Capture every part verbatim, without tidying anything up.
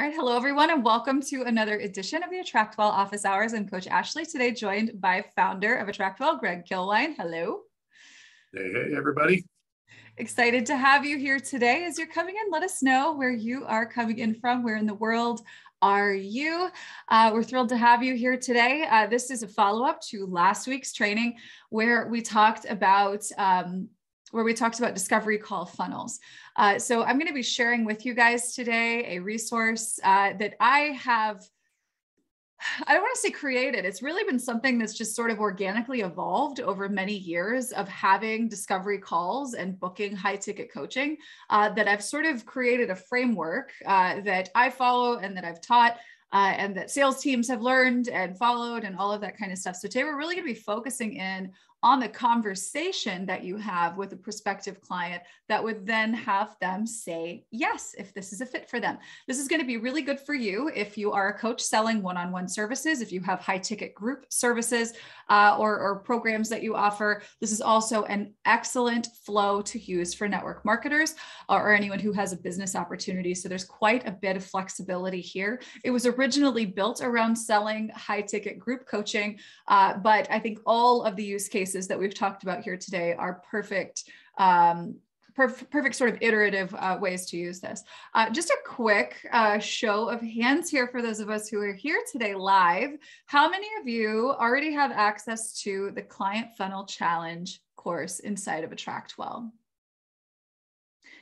All right, hello everyone, and welcome to another edition of the Attractwell Office Hours. I'm Coach Ashley, today joined by founder of Attractwell, Greg Kilwine. Hello. Hey, hey, everybody. Excited to have you here today. As you're coming in, let us know where you are coming in from, where in the world are you. Uh, we're thrilled to have you here today. Uh, this is a follow-up to last week's training where we talked about um, where we talked about discovery call funnels. Uh, so I'm going to be sharing with you guys today a resource uh, that I have, I don't want to say created. It's really been something that's just sort of organically evolved over many years of having discovery calls and booking high ticket coaching uh, that I've sort of created a framework uh, that I follow and that I've taught Uh, and that sales teams have learned and followed and all of that kind of stuff. So today we're really going to be focusing in on the conversation that you have with a prospective client that would then have them say yes, if this is a fit for them. This is going to be really good for you if you are a coach selling one-on-one services, if you have high-ticket group services uh, or, or programs that you offer. This is also an excellent flow to use for network marketers or, or anyone who has a business opportunity. So there's quite a bit of flexibility here. It was a originally built around selling high-ticket group coaching, uh, but I think all of the use cases that we've talked about here today are perfect, um, perf perfect sort of iterative uh, ways to use this. Uh, just a quick uh, show of hands here for those of us who are here today live. How many of you already have access to the Client Funnel Challenge course inside of Attractwell?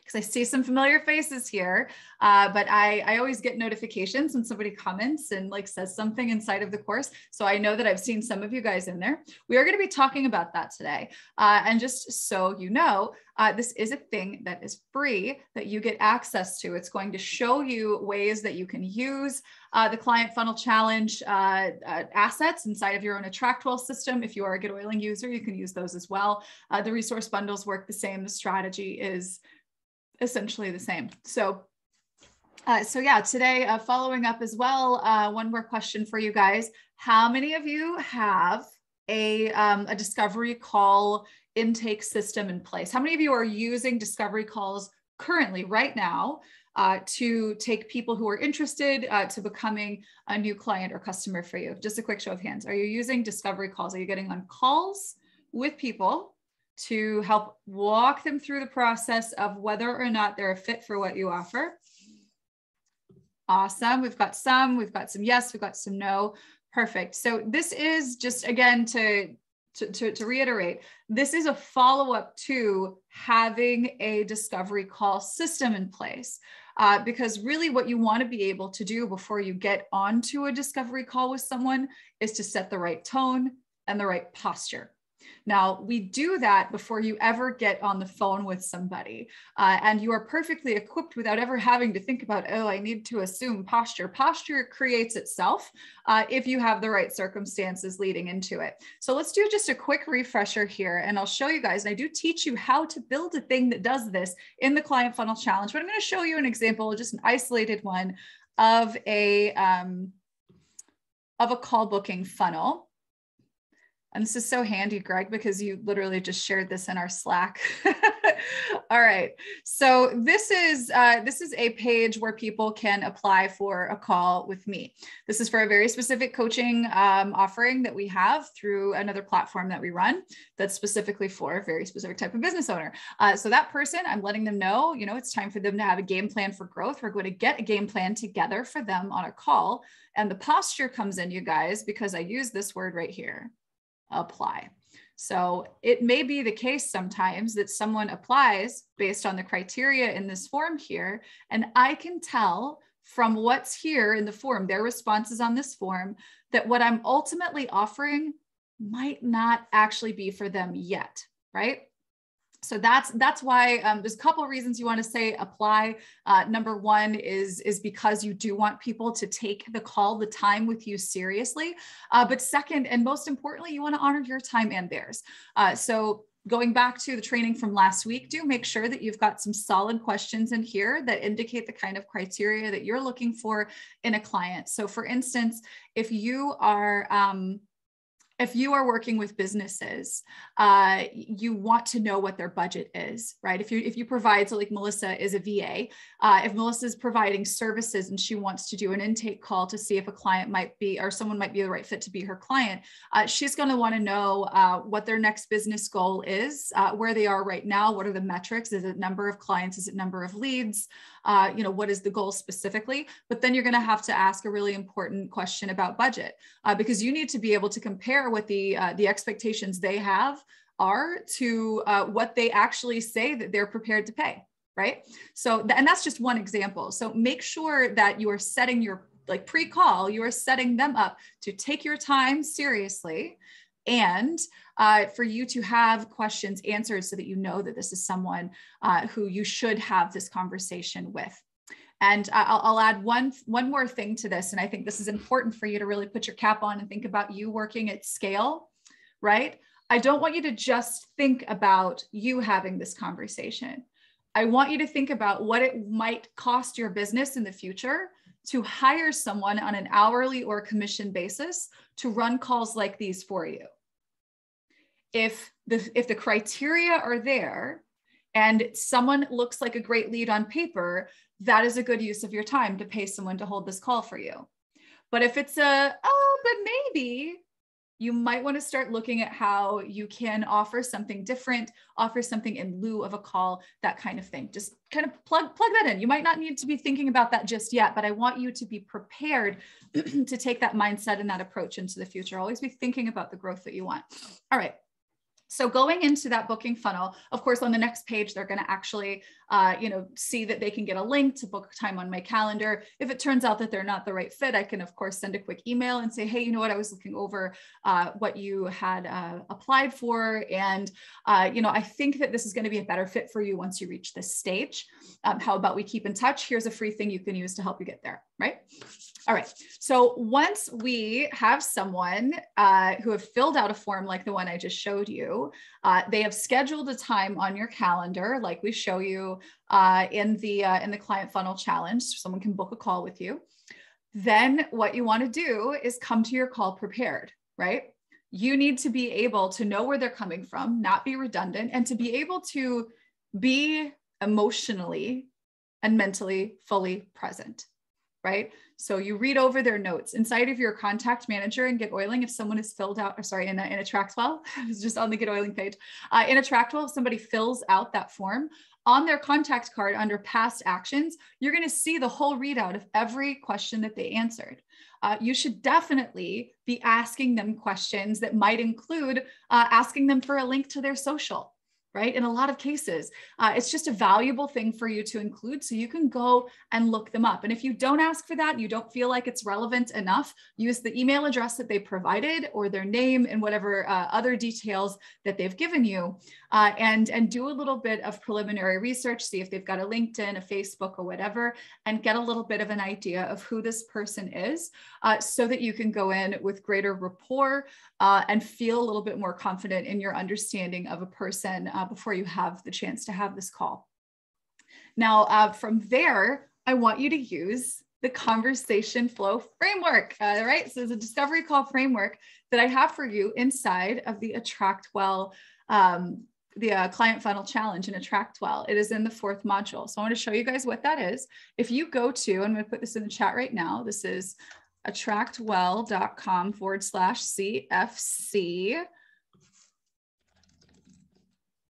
Because I see some familiar faces here, uh, but I, I always get notifications when somebody comments and like says something inside of the course. So I know that I've seen some of you guys in there. We are going to be talking about that today. Uh, and just so you know, uh, this is a thing that is free that you get access to. It's going to show you ways that you can use uh, the Client Funnel Challenge uh, uh, assets inside of your own Attractwell system. If you are a Get Oiling user, you can use those as well. Uh, the resource bundles work the same. The strategy is essentially the same. So, uh, so yeah, today uh, following up as well, uh, one more question for you guys. How many of you have a, um, a discovery call intake system in place? How many of you are using discovery calls currently right now uh, to take people who are interested uh, to becoming a new client or customer for you? Just a quick show of hands. Are you using discovery calls? Are you getting on calls with people to help walk them through the process of whether or not they're a fit for what you offer? Awesome. We've got some, we've got some yes, we've got some no. Perfect. So this is just, again, to, to, to, to reiterate, this is a follow-up to having a discovery call system in place. Uh, because really what you want to be able to do before you get onto a discovery call with someone is to set the right tone and the right posture. Now, we do that before you ever get on the phone with somebody, uh, and you are perfectly equipped without ever having to think about, oh, I need to assume posture. Posture creates itself uh, if you have the right circumstances leading into it. So let's do just a quick refresher here, and I'll show you guys, and I do teach you how to build a thing that does this in the Client Funnel Challenge, but I'm going to show you an example, just an isolated one, of a, um, of a call booking funnel. And this is so handy, Greg, because you literally just shared this in our Slack. All right. So this is, uh, this is a page where people can apply for a call with me. This is for a very specific coaching um, offering that we have through another platform that we run that's specifically for a very specific type of business owner. Uh, so that person, I'm letting them know, you know, it's time for them to have a game plan for growth. We're going to get a game plan together for them on a call. And the posture comes in, you guys, because I use this word right here: apply. So it may be the case sometimes that someone applies based on the criteria in this form here, and I can tell from what's here in the form, their responses on this form, that what I'm ultimately offering might not actually be for them yet, right? So that's that's why um, there's a couple of reasons you want to say apply. Uh, number one is is because you do want people to take the call, the time with you, seriously. Uh, but second, and most importantly, you want to honor your time and theirs. Uh, so going back to the training from last week, do make sure that you've got some solid questions in here that indicate the kind of criteria that you're looking for in a client. So for instance, if you are um, if you are working with businesses, uh, you want to know what their budget is, right? If you if you provide, so like Melissa is a V A, uh, if Melissa is providing services and she wants to do an intake call to see if a client might be, or someone might be the right fit to be her client, uh, she's going to want to know uh, what their next business goal is, uh, where they are right now, what are the metrics, is it number of clients, is it number of leads, uh, you know, what is the goal specifically? But then you're going to have to ask a really important question about budget, uh, because you need to be able to compare what the uh, the expectations they have are to uh, what they actually say that they're prepared to pay, right? So, th- and that's just one example. So make sure that you are setting your, like pre-call, you are setting them up to take your time seriously and uh, for you to have questions answered so that you know that this is someone uh, who you should have this conversation with. And I'll, I'll add one, one more thing to this. And I think this is important for you to really put your cap on and think about you working at scale, right? I don't want you to just think about you having this conversation. I want you to think about what it might cost your business in the future to hire someone on an hourly or commission basis to run calls like these for you. If the, if the criteria are there and someone looks like a great lead on paper, that is a good use of your time to pay someone to hold this call for you. But if it's a, oh, but maybe, you might want to start looking at how you can offer something different, offer something in lieu of a call, that kind of thing. Just kind of plug, plug that in. You might not need to be thinking about that just yet, but I want you to be prepared to take that mindset and that approach into the future. Always be thinking about the growth that you want. All right. So going into that booking funnel, of course, on the next page, they're going to actually, uh, you know, see that they can get a link to book time on my calendar. If it turns out that they're not the right fit, I can, of course, send a quick email and say, hey, you know what, I was looking over uh, what you had uh, applied for. And, uh, you know, I think that this is going to be a better fit for you once you reach this stage. Um, how about we keep in touch? Here's a free thing you can use to help you get there, right? All right. So once we have someone uh, who have filled out a form like the one I just showed you, Uh, they have scheduled a time on your calendar, like we show you uh, in the uh, in the Client Funnel Challenge. Someone can book a call with you. Then what you want to do is come to your call prepared, right? You need to be able to know where they're coming from, not be redundant, and to be able to be emotionally and mentally fully present, right? So you read over their notes inside of your contact manager and Get Oiling. If someone has filled out, or sorry, in a, in Attractwell, I was just on the Get Oiling page. Uh, in Attractwell, if somebody fills out that form on their contact card under past actions, you're going to see the whole readout of every question that they answered. Uh, you should definitely be asking them questions that might include uh, asking them for a link to their social, right? In a lot of cases, uh, it's just a valuable thing for you to include so you can go and look them up. And if you don't ask for that, you don't feel like it's relevant enough, use the email address that they provided or their name and whatever uh, other details that they've given you, uh, and, and do a little bit of preliminary research, see if they've got a LinkedIn, a Facebook or whatever, and get a little bit of an idea of who this person is uh, so that you can go in with greater rapport uh, and feel a little bit more confident in your understanding of a person um, before you have the chance to have this call. Now, uh, from there, I want you to use the conversation flow framework, uh, right? So there's a discovery call framework that I have for you inside of the Attractwell, um, the uh, Client Funnel Challenge in Attractwell. It is in the fourth module. So I want to show you guys what that is. If you go to, I'm going to put this in the chat right now. This is attractwell.com forward slash CFC.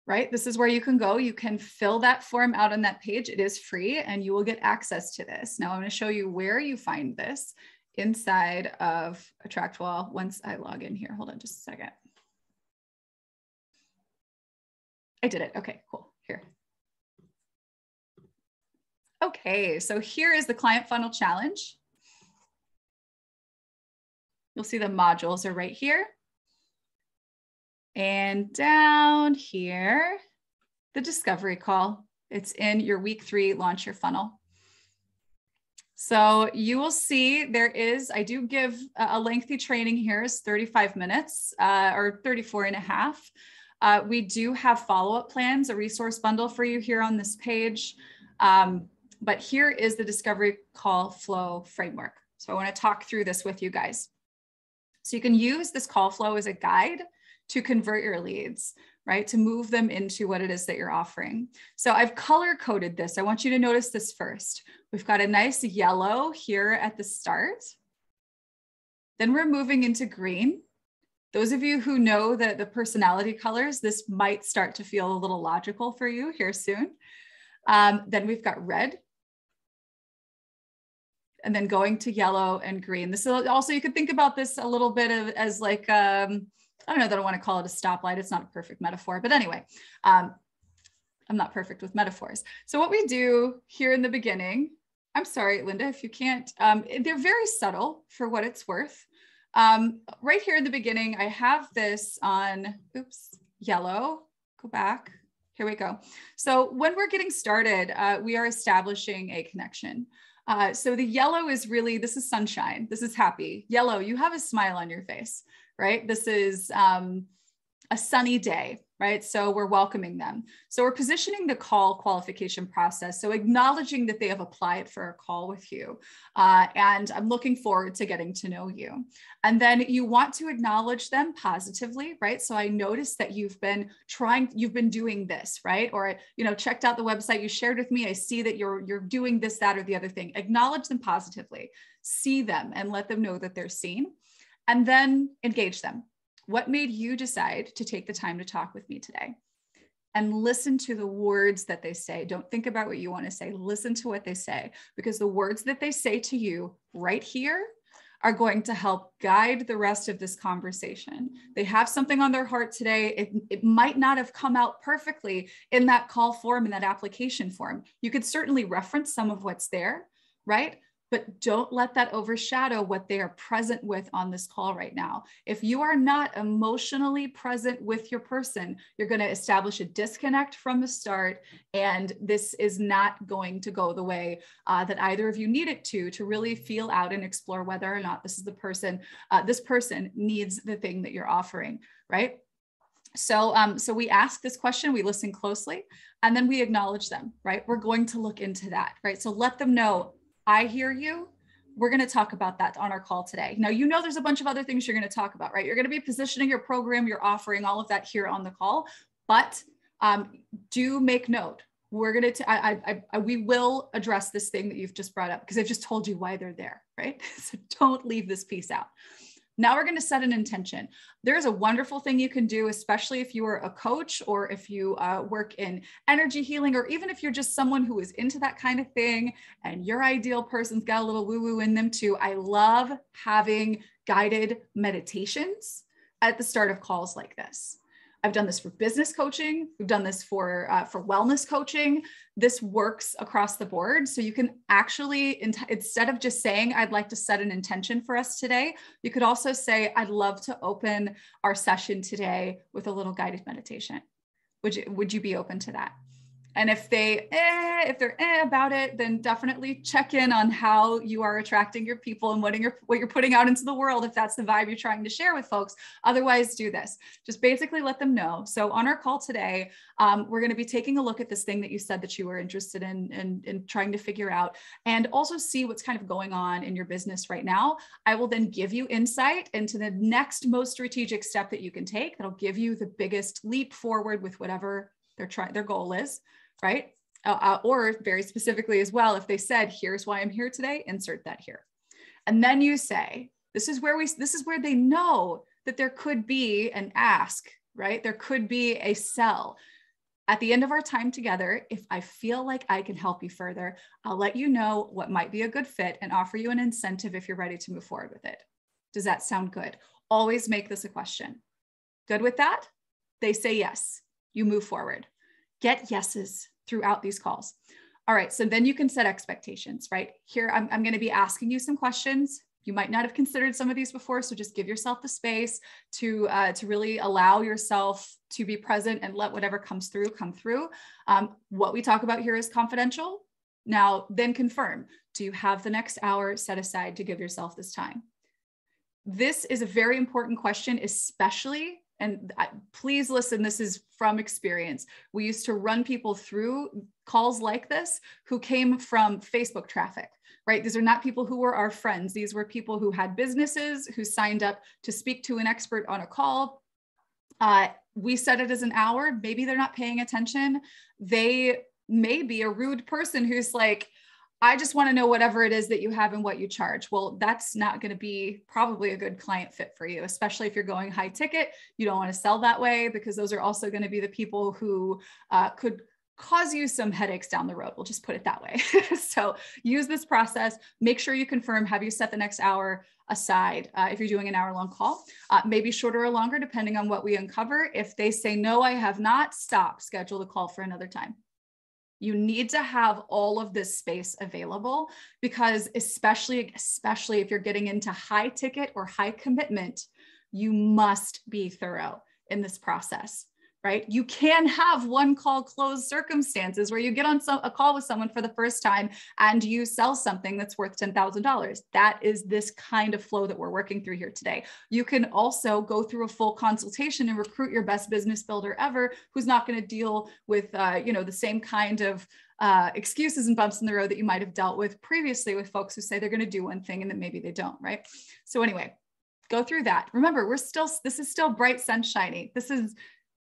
Right? This is where you can go. You can fill that form out on that page. It is free and you will get access to this. Now I'm going to show you where you find this inside of Attractwell once I log in here. Hold on just a second. I did it. Okay, cool. Here. Okay, so here is the Client Funnel Challenge. You'll see the modules are right here. And down here, the discovery call. It's in your week three, launch your funnel. So you will see there is, I do give a lengthy training here, is thirty-five minutes uh, or thirty-four and a half. Uh, we do have follow-up plans, a resource bundle for you here on this page. Um, but here is the discovery call flow framework. So I want to talk through this with you guys. So you can use this call flow as a guide to convert your leads, right? To move them into what it is that you're offering. So I've color coded this. I want you to notice this first. We've got a nice yellow here at the start. Then we're moving into green. Those of you who know that the personality colors, this might start to feel a little logical for you here soon. Um, then we've got red. And then going to yellow and green. This is also, you could think about this a little bit of, as like, um, I don't know that I want to call it a stoplight. It's not a perfect metaphor, but anyway, um, I'm not perfect with metaphors. So what we do here in the beginning, I'm sorry, Linda, if you can't, um, they're very subtle for what it's worth. Um, right here in the beginning, I have this on, oops, yellow, go back. Here we go. So when we're getting started, uh, we are establishing a connection. Uh, so the yellow is really, this is sunshine. This is happy. Yellow, you have a smile on your face, right? This is um, a sunny day, right? So we're welcoming them. So we're positioning the call qualification process. So acknowledging that they have applied for a call with you. Uh, and I'm looking forward to getting to know you. And then you want to acknowledge them positively, right? So I noticed that you've been trying, you've been doing this, right? Or, you know, checked out the website you shared with me. I see that you're, you're doing this, that, or the other thing. Acknowledge them positively, see them and let them know that they're seen, and then engage them. What made you decide to take the time to talk with me today? And listen to the words that they say. Don't think about what you want to say. Listen to what they say, because the words that they say to you right here are going to help guide the rest of this conversation. They have something on their heart today. It, it might not have come out perfectly in that call form, in that application form. You could certainly reference some of what's there, right? But don't let that overshadow what they are present with on this call right now. If you are not emotionally present with your person, you're going to establish a disconnect from the start. And this is not going to go the way uh, that either of you need it to, to really feel out and explore whether or not this is the person, uh, this person needs the thing that you're offering, right? So, um, so we ask this question, we listen closely, and then we acknowledge them, right? We're going to look into that, right? So let them know, I hear you. We're going to talk about that on our call today. Now, you know, there's a bunch of other things you're going to talk about, right? You're going to be positioning your program, your offering, all of that here on the call, but um, do make note. We're going to, I, I, I, we will address this thing that you've just brought up because I've just told you why they're there, right? So don't leave this piece out. Now we're going to set an intention. There's a wonderful thing you can do, especially if you are a coach or if you uh, work in energy healing, or even if you're just someone who is into that kind of thing and your ideal person's got a little woo-woo in them too. I love having guided meditations at the start of calls like this. I've done this for business coaching. We've done this for, uh, for wellness coaching. This works across the board. So you can actually, instead of just saying, I'd like to set an intention for us today, you could also say, I'd love to open our session today with a little guided meditation. Would you, would you be open to that? And if they, eh, if they're eh about it, then definitely check in on how you are attracting your people and what you're, what you're putting out into the world, if that's the vibe you're trying to share with folks. Otherwise, do this. Just basically let them know. So on our call today, um, we're going to be taking a look at this thing that you said that you were interested in, in, in trying to figure out, and also see what's kind of going on in your business right now. I will then give you insight into the next most strategic step that you can take. That'll give you the biggest leap forward with whatever their, try, their goal is. Right? Uh, or very specifically as well, if they said, here's why I'm here today, insert that here. And then you say, this is where we, this is where they know that there could be an ask, right? There could be a sell. At the end of our time together, if I feel like I can help you further, I'll let you know what might be a good fit and offer you an incentive if you're ready to move forward with it. Does that sound good? Always make this a question. Good with that? They say yes. You move forward. Get yeses throughout these calls. All right, so then you can set expectations, right? Here, I'm, I'm gonna be asking you some questions. You might not have considered some of these before, so just give yourself the space to, uh, to really allow yourself to be present and let whatever comes through, come through. Um, what we talk about here is confidential. Now, then confirm, do you have the next hour set aside to give yourself this time? This is a very important question, especially and I, please listen, this is from experience. We used to run people through calls like this who came from Facebook traffic, right? These are not people who were our friends. These were people who had businesses, who signed up to speak to an expert on a call. Uh, we set it as an hour. Maybe they're not paying attention. They may be a rude person who's like, I just want to know whatever it is that you have and what you charge. Well, that's not going to be probably a good client fit for you, especially if you're going high ticket. You don't want to sell that way, because those are also going to be the people who uh, could cause you some headaches down the road. We'll just put it that way. So use this process, make sure you confirm, have you set the next hour aside uh, if you're doing an hour long call, uh, maybe shorter or longer, depending on what we uncover. If they say, no, I have not, stop, schedule the call for another time. You need to have all of this space available, because especially, especially if you're getting into high ticket or high commitment, you must be thorough in this process, right? You can have one call close circumstances where you get on some, a call with someone for the first time and you sell something that's worth ten thousand dollars. That is this kind of flow that we're working through here today. You can also go through a full consultation and recruit your best business builder ever, who's not going to deal with uh, you know, the same kind of uh, excuses and bumps in the road that you might have dealt with previously with folks who say they're going to do one thing and then maybe they don't, right? So anyway, go through that. Remember, we're still, this is still bright, sunshiny. This is,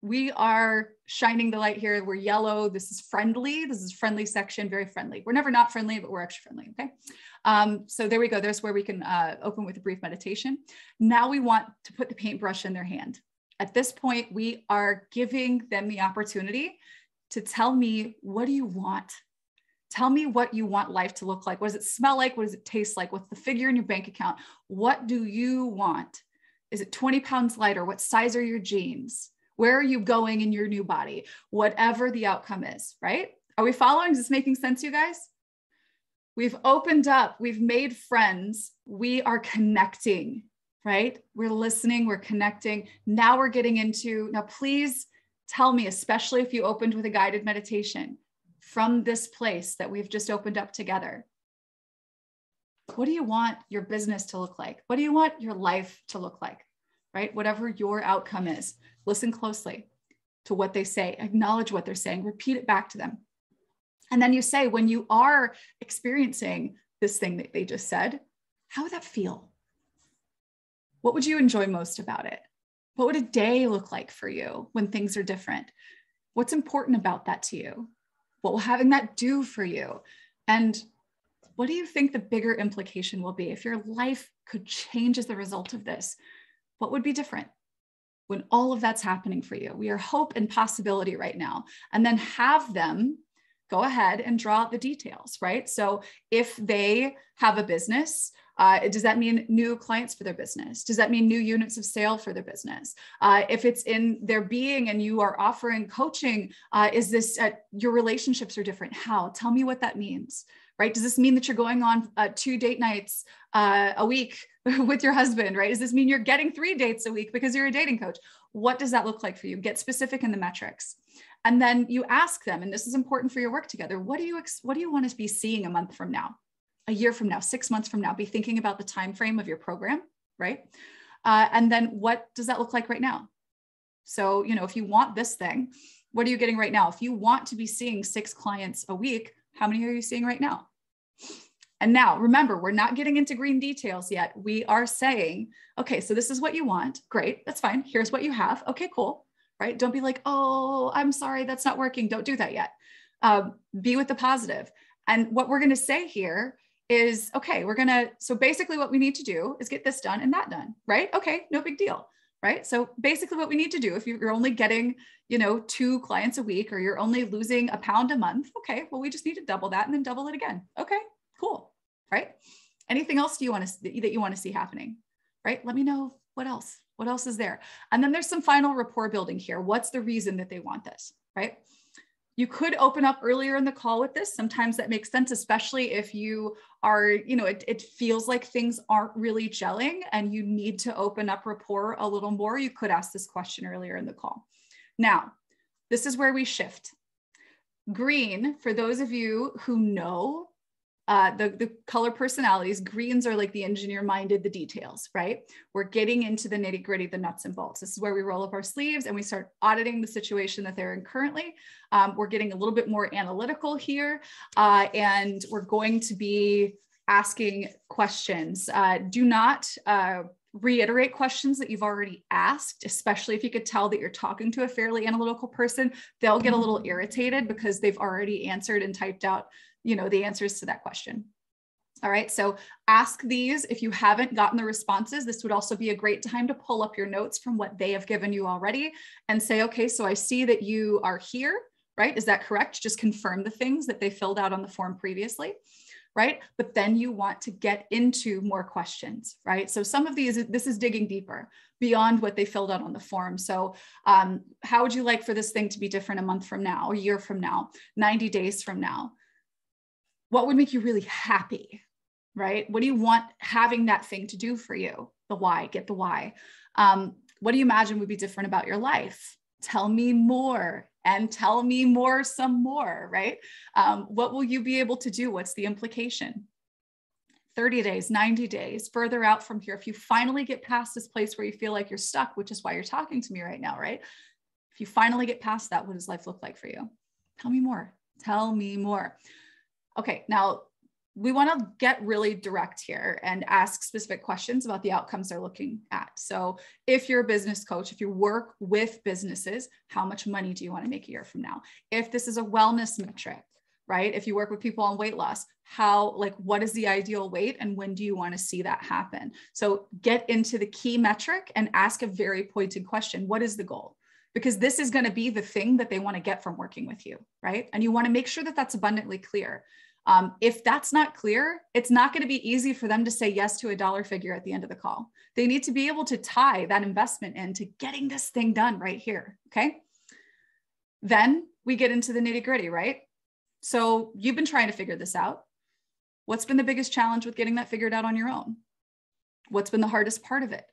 we are shining the light here. We're yellow. This is friendly. This is friendly section, very friendly. We're never not friendly, but we're extra friendly, okay? Um, so there we go. There's where we can uh, open with a brief meditation. Now we want to put the paintbrush in their hand. At this point, we are giving them the opportunity to tell me, what do you want? Tell me what you want life to look like. What does it smell like? What does it taste like? What's the figure in your bank account? What do you want? Is it twenty pounds lighter? What size are your jeans? Where are you going in your new body? Whatever the outcome is, right? Are we following? Is this making sense, you guys? We've opened up, we've made friends, we are connecting, right? We're listening, we're connecting. Now we're getting into, now please tell me, especially if you opened with a guided meditation from this place that we've just opened up together, what do you want your business to look like? What do you want your life to look like, right? Whatever your outcome is. Listen closely to what they say, acknowledge what they're saying, repeat it back to them. And then you say, when you are experiencing this thing that they just said, how would that feel? What would you enjoy most about it? What would a day look like for you when things are different? What's important about that to you? What will having that do for you? And what do you think the bigger implication will be? If your life could change as the result of this, what would be different? When all of that's happening for you, we are hope and possibility right now. And then have them go ahead and draw out the details, right? So if they have a business, uh, does that mean new clients for their business? Does that mean new units of sale for their business? Uh, if it's in their being and you are offering coaching, uh, is this, uh, your relationships are different? How? Tell me what that means, right? Does this mean that you're going on uh, two date nights uh, a week with your husband, right? Does this mean you're getting three dates a week because you're a dating coach? What does that look like for you? Get specific in the metrics. And then you ask them, and this is important for your work together, what do you, what do you want to be seeing a month from now, a year from now, six months from now? Be thinking about the time frame of your program, right? Uh, and then what does that look like right now? So, you know, if you want this thing, what are you getting right now? If you want to be seeing six clients a week, how many are you seeing right now? And now remember, we're not getting into green details yet. We are saying, okay, so this is what you want. Great. That's fine. Here's what you have. Okay, cool. Right? Don't be like, oh, I'm sorry, that's not working. Don't do that yet. Um, be with the positive. And what we're going to say here is, okay, we're going to, so basically what we need to do is get this done and that done, right? Okay. No big deal. Right? So basically what we need to do, if you're only getting, you know, two clients a week, or you're only losing a pound a month. Okay. Well, we just need to double that and then double it again. Okay. Cool. Right? Anything else do you want to that you want to see happening? Right? Let me know what else. What else is there? And then there's some final rapport building here. What's the reason that they want this? Right? You could open up earlier in the call with this. Sometimes that makes sense, especially if you are, you know, it, it feels like things aren't really gelling and you need to open up rapport a little more. You could ask this question earlier in the call. Now, this is where we shift. Green, for those of you who know uh, the, the color personalities. Greens are like the engineer minded, the details, right? We're getting into the nitty gritty, the nuts and bolts. This is where we roll up our sleeves and we start auditing the situation that they're in currently. Um, we're getting a little bit more analytical here, uh, and we're going to be asking questions. Uh, do not uh, reiterate questions that you've already asked, especially if you could tell that you're talking to a fairly analytical person. They'll get a little irritated because they've already answered and typed out, you know, the answers to that question. All right, so ask these. If you haven't gotten the responses, this would also be a great time to pull up your notes from what they have given you already and say, okay, so I see that you are here, right? Is that correct? Just confirm the things that they filled out on the form previously. Right? But then you want to get into more questions, right? So some of these, this is digging deeper beyond what they filled out on the form. So um, how would you like for this thing to be different a month from now, a year from now, ninety days from now? What would make you really happy, right? What do you want having that thing to do for you? The why, get the why. Um, what do you imagine would be different about your life? Tell me more. And tell me more, some more, right? Um, what will you be able to do? What's the implication? thirty days, ninety days, further out from here. If you finally get past this place where you feel like you're stuck, which is why you're talking to me right now, right? If you finally get past that, what does life look like for you? Tell me more, tell me more. Okay, now we want to get really direct here and ask specific questions about the outcomes they're looking at. So if you're a business coach, if you work with businesses, how much money do you want to make a year from now? If this is a wellness metric, right? If you work with people on weight loss, how, like, what is the ideal weight and when do you want to see that happen? So get into the key metric and ask a very pointed question. What is the goal? Because this is going to be the thing that they want to get from working with you, right? And you want to make sure that that's abundantly clear. Um, if that's not clear, it's not going to be easy for them to say yes to a dollar figure at the end of the call. They need to be able to tie that investment into getting this thing done right here. Okay. Then we get into the nitty gritty, right? So you've been trying to figure this out. What's been the biggest challenge with getting that figured out on your own? What's been the hardest part of it?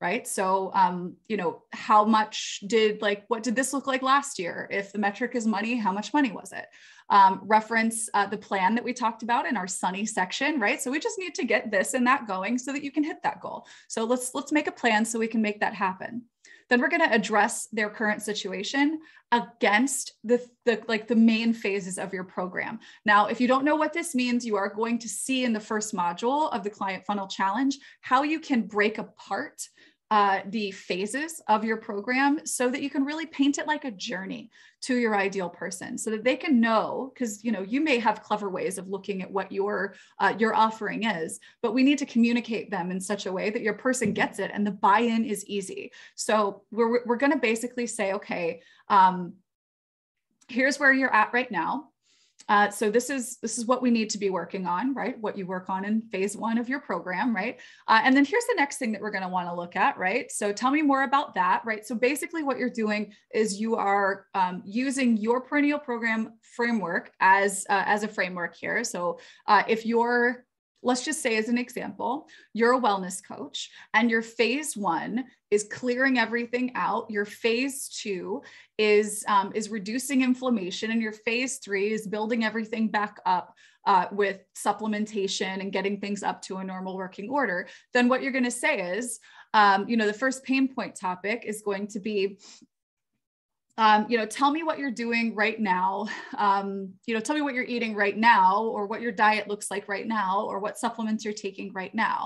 Right? So, um, you know, how much did like, what did this look like last year? If the metric is money, how much money was it? Um, reference uh, the plan that we talked about in our sunny section, right? So we just need to get this and that going so that you can hit that goal. So let's, let's make a plan so we can make that happen. Then we're going to address their current situation against the, the, like the main phases of your program. Now, if you don't know what this means, you are going to see in the first module of the Client Funnel Challenge, how you can break apart Uh, the phases of your program so that you can really paint it like a journey to your ideal person so that they can know, because, you know, you may have clever ways of looking at what your, uh, your offering is, but we need to communicate them in such a way that your person gets it and the buy-in is easy. So we're, we're going to basically say, okay, um, here's where you're at right now. Uh, so this is, this is what we need to be working on, right? What you work on in phase one of your program, right? Uh, and then here's the next thing that we're going to want to look at, right? So tell me more about that, right? So basically what you're doing is you are um, using your perennial program framework as, uh, as a framework here. So uh, if you're, let's just say as an example, you're a wellness coach and your phase one is clearing everything out. Your phase two is, um, is reducing inflammation and your phase three is building everything back up uh, with supplementation and getting things up to a normal working order. Then what you're going to say is, um, you know, the first pain point topic is going to be, Um, you know, tell me what you're doing right now. Um, you know, tell me what you're eating right now or what your diet looks like right now or what supplements you're taking right now.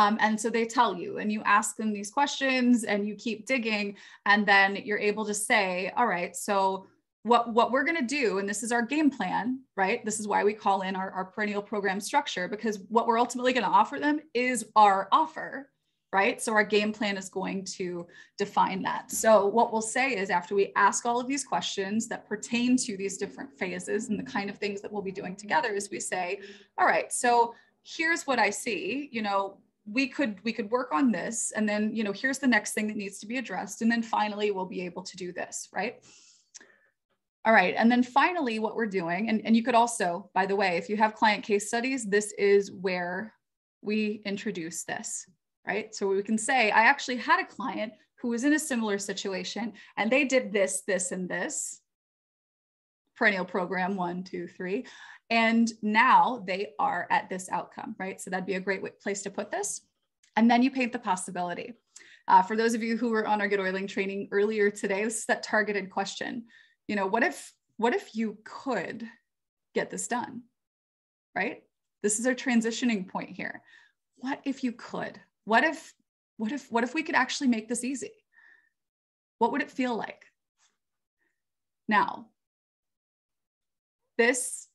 Um, and so they tell you and you ask them these questions and you keep digging and then you're able to say, all right, so what, what we're going to do, and this is our game plan, right? This is why we call in our, our perennial program structure, because what we're ultimately going to offer them is our offer. Right? So our game plan is going to define that. So what we'll say is after we ask all of these questions that pertain to these different phases and the kind of things that we'll be doing together is we say, all right, so here's what I see, you know, we could, we could work on this. And then, you know, here's the next thing that needs to be addressed. And then finally, we'll be able to do this, right? All right. And then finally, what we're doing, and, and you could also, by the way, if you have client case studies, this is where we introduce this. Right? So we can say, I actually had a client who was in a similar situation and they did this, this, and this. Perennial program, one, two, three. And now they are at this outcome, right? So that'd be a great place to put this. And then you paint the possibility. Uh, for those of you who were on our Get Oiling training earlier today, this is that targeted question. You know, what if, what if you could get this done, right? This is our transitioning point here. What if you could? What if, what if, what if we could actually make this easy? What would it feel like? Now, this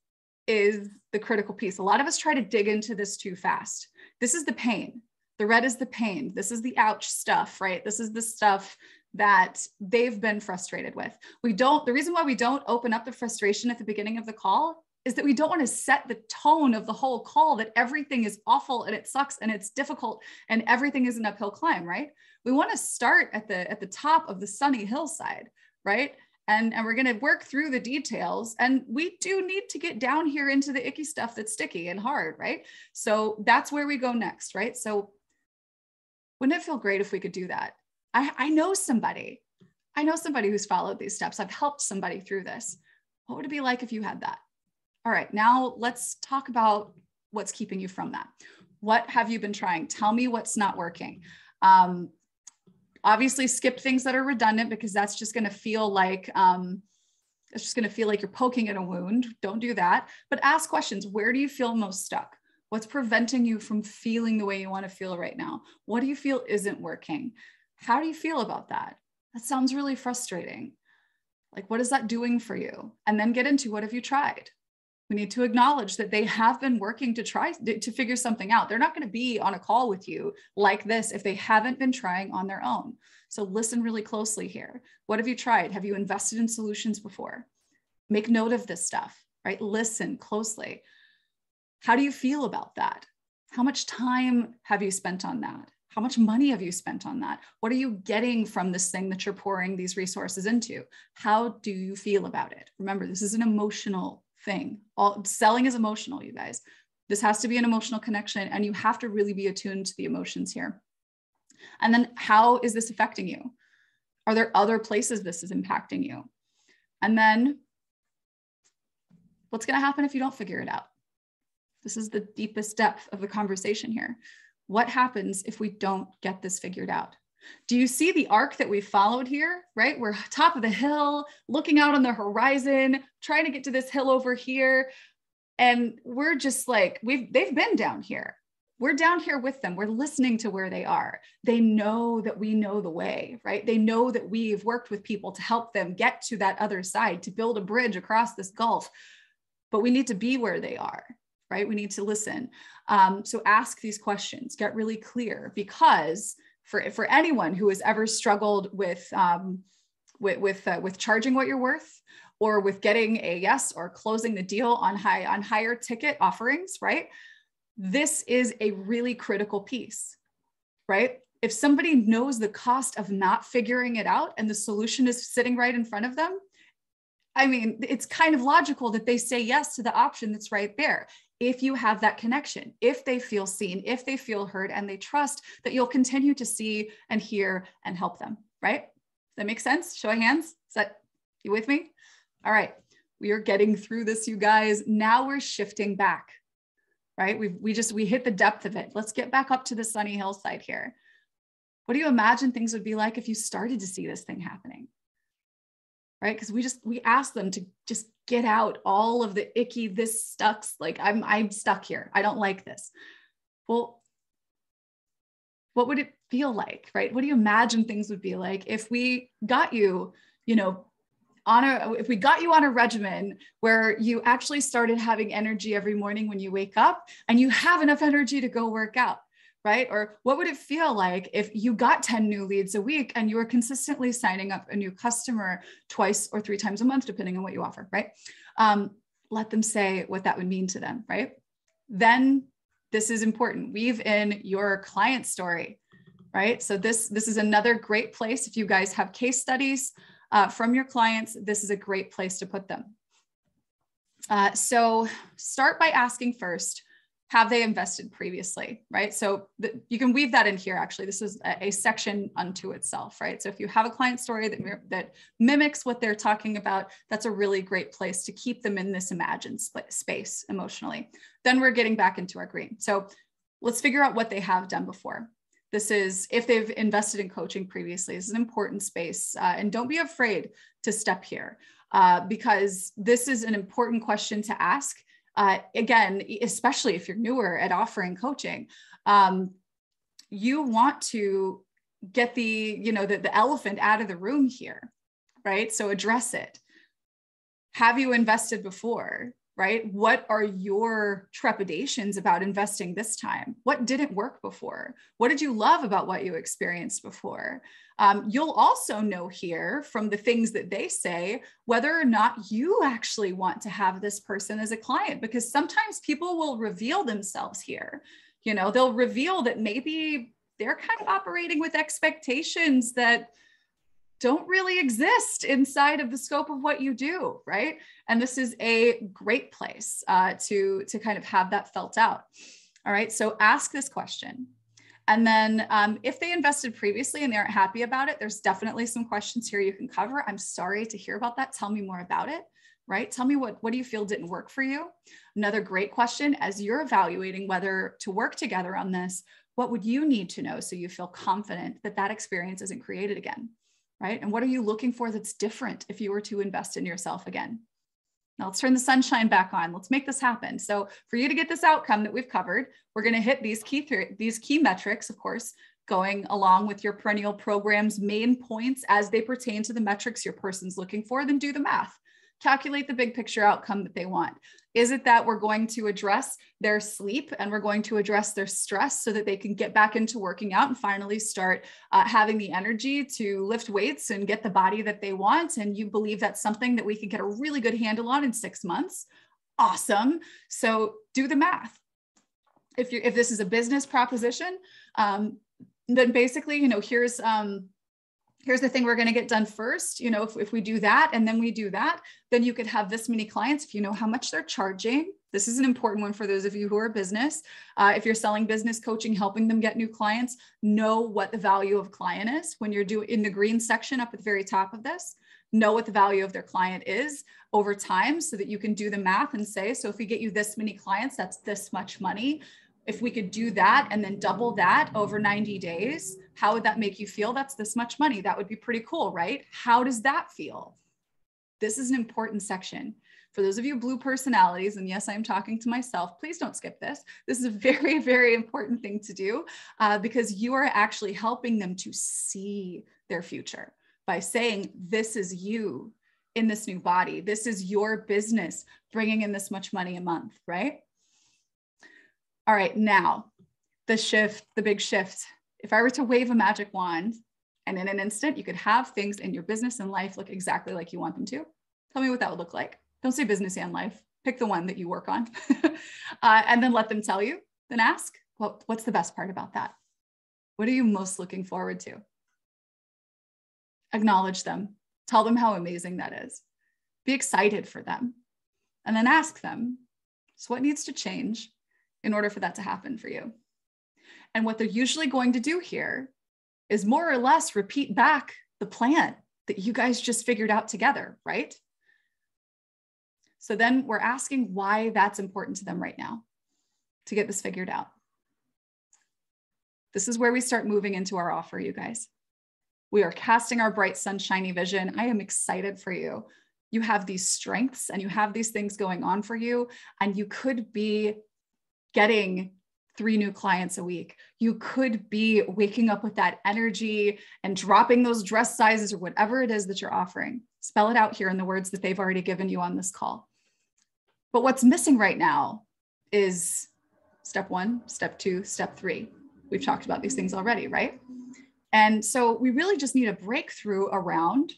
is the critical piece. A lot of us try to dig into this too fast. This is the pain. The red is the pain. This is the ouch stuff, right? This is the stuff that they've been frustrated with. We don't, the reason why we don't open up the frustration at the beginning of the call is that we don't want to set the tone of the whole call that everything is awful and it sucks and it's difficult and everything is an uphill climb, right? We want to start at the at the top of the sunny hillside, right? And, and we're going to work through the details. And we do need to get down here into the icky stuff that's sticky and hard, right? So that's where we go next, right? So wouldn't it feel great if we could do that? I, I know somebody. I know somebody who's followed these steps. I've helped somebody through this. What would it be like if you had that? All right, now let's talk about what's keeping you from that. What have you been trying? Tell me what's not working. Um, Obviously skip things that are redundant because that's just gonna feel like, um, it's just gonna feel like you're poking at a wound. Don't do that, but ask questions. Where do you feel most stuck? What's preventing you from feeling the way you wanna feel right now? What do you feel isn't working? How do you feel about that? That sounds really frustrating. Like, what is that doing for you? And then get into, what have you tried? We need to acknowledge that they have been working to try to figure something out. They're not going to be on a call with you like this if they haven't been trying on their own. So listen really closely here. What have you tried? Have you invested in solutions before? Make note of this stuff, right? Listen closely. How do you feel about that? How much time have you spent on that? How much money have you spent on that? What are you getting from this thing that you're pouring these resources into? How do you feel about it? Remember, this is an emotional thing. All selling is emotional, you guys. This has to be an emotional connection, and you have to really be attuned to the emotions here. And then, how is this affecting you? Are there other places this is impacting you? And then, what's going to happen if you don't figure it out? This is the deepest depth of the conversation here. What happens if we don't get this figured out? Do you see the arc that we followed here, right? We're top of the hill, looking out on the horizon, trying to get to this hill over here. And we're just like, we've, they've been down here. We're down here with them. We're listening to where they are. They know that we know the way, right? They know that we've worked with people to help them get to that other side, to build a bridge across this gulf. But we need to be where they are, right? We need to listen. Um, so ask these questions, get really clear, because For, for anyone who has ever struggled with, um, with, with, uh, with charging what you're worth, or with getting a yes or closing the deal on, high, on higher ticket offerings, right? This is a really critical piece, right? If somebody knows the cost of not figuring it out and the solution is sitting right in front of them, I mean, it's kind of logical that they say yes to the option that's right there. If you have that connection, if they feel seen, if they feel heard, and they trust that you'll continue to see and hear and help them, right? Does that make sense? Show of hands. Is that you with me? All right. We are getting through this, you guys. Now we're shifting back, right? We've, we just, we hit the depth of it. Let's get back up to the sunny hillside here. What do you imagine things would be like if you started to see this thing happening? Right? Because we just, we ask them to just get out all of the icky, this sucks, like I'm, I'm stuck here. I don't like this. Well, what would it feel like, right? What do you imagine things would be like if we got you, you know, on a, if we got you on a regimen where you actually started having energy every morning when you wake up and you have enough energy to go work out, right? Or what would it feel like if you got ten new leads a week and you were consistently signing up a new customer twice or three times a month, depending on what you offer, right? Um, let them say what that would mean to them, right? Then this is important. Weave in your client story, right? So this, this is another great place. If you guys have case studies uh, from your clients, this is a great place to put them. Uh, so start by asking first, have they invested previously, right? So the, you can weave that in here, actually. This is a, a section unto itself, right? So if you have a client story that, that mimics what they're talking about, that's a really great place to keep them in this imagined space emotionally. Then we're getting back into our green. So let's figure out what they have done before. This is, if they've invested in coaching previously, this is an important space. Uh, and don't be afraid to step here uh, because this is an important question to ask. Uh, again, especially if you're newer at offering coaching, um, you want to get the, you know, the, the elephant out of the room here, right? So address it. Have you invested before, right? What are your trepidations about investing this time? What didn't work before? What did you love about what you experienced before? Um, you'll also know here from the things that they say, whether or not you actually want to have this person as a client, because sometimes people will reveal themselves here. You know, they'll reveal that maybe they're kind of operating with expectations that don't really exist inside of the scope of what you do, right? And this is a great place uh, to, to kind of have that felt out. All right, so ask this question. And then um, if they invested previously and they aren't happy about it, there's definitely some questions here you can cover. I'm sorry to hear about that. Tell me more about it, right? Tell me what, what do you feel didn't work for you? Another great question as you're evaluating whether to work together on this, what would you need to know so you feel confident that that experience isn't created again? Right? And what are you looking for that's different if you were to invest in yourself again? Now let's turn the sunshine back on. Let's make this happen. So for you to get this outcome that we've covered, we're going to hit these key, th these key metrics, of course, going along with your perennial program's main points as they pertain to the metrics your person's looking for, then do the math. Calculate the big picture outcome that they want. Is it that we're going to address their sleep and we're going to address their stress so that they can get back into working out and finally start uh, having the energy to lift weights and get the body that they want? And you believe that's something that we can get a really good handle on in six months? Awesome. So do the math. If you if this is a business proposition, um, then basically, you know, here's um, here's the thing we're going to get done first. You know, if, if we do that and then we do that, then you could have this many clients if you know how much they're charging. This is an important one for those of you who are business. Uh, if you're selling business coaching, helping them get new clients, know what the value of client is. When you're doing in the green section up at the very top of this, know what the value of their client is over time so that you can do the math and say, so if we get you this many clients, that's this much money. If we could do that and then double that over ninety days, how would that make you feel? That's this much money. That would be pretty cool, right? How does that feel? This is an important section. For those of you blue personalities, and yes, I'm talking to myself, please don't skip this. This is a very, very important thing to do uh, because you are actually helping them to see their future by saying, this is you in this new body. This is your business bringing in this much money a month, right? All right, now the shift, the big shift. If I were to wave a magic wand and in an instant, you could have things in your business and life look exactly like you want them to. Tell me what that would look like. Don't say business and life. Pick the one that you work on uh, and then let them tell you. Then ask, well, what's the best part about that? What are you most looking forward to? Acknowledge them. Tell them how amazing that is. Be excited for them. And then ask them, so what needs to change in order for that to happen for you? And what they're usually going to do here is more or less repeat back the plan that you guys just figured out together, right? So then we're asking why that's important to them right now to get this figured out. This is where we start moving into our offer, you guys. We are casting our bright sunshiny vision. I am excited for you. You have these strengths and you have these things going on for you, and you could be getting three new clients a week. You could be waking up with that energy and dropping those dress sizes or whatever it is that you're offering. Spell it out here in the words that they've already given you on this call. But what's missing right now is step one, step two, step three. We've talked about these things already, right? And so we really just need a breakthrough around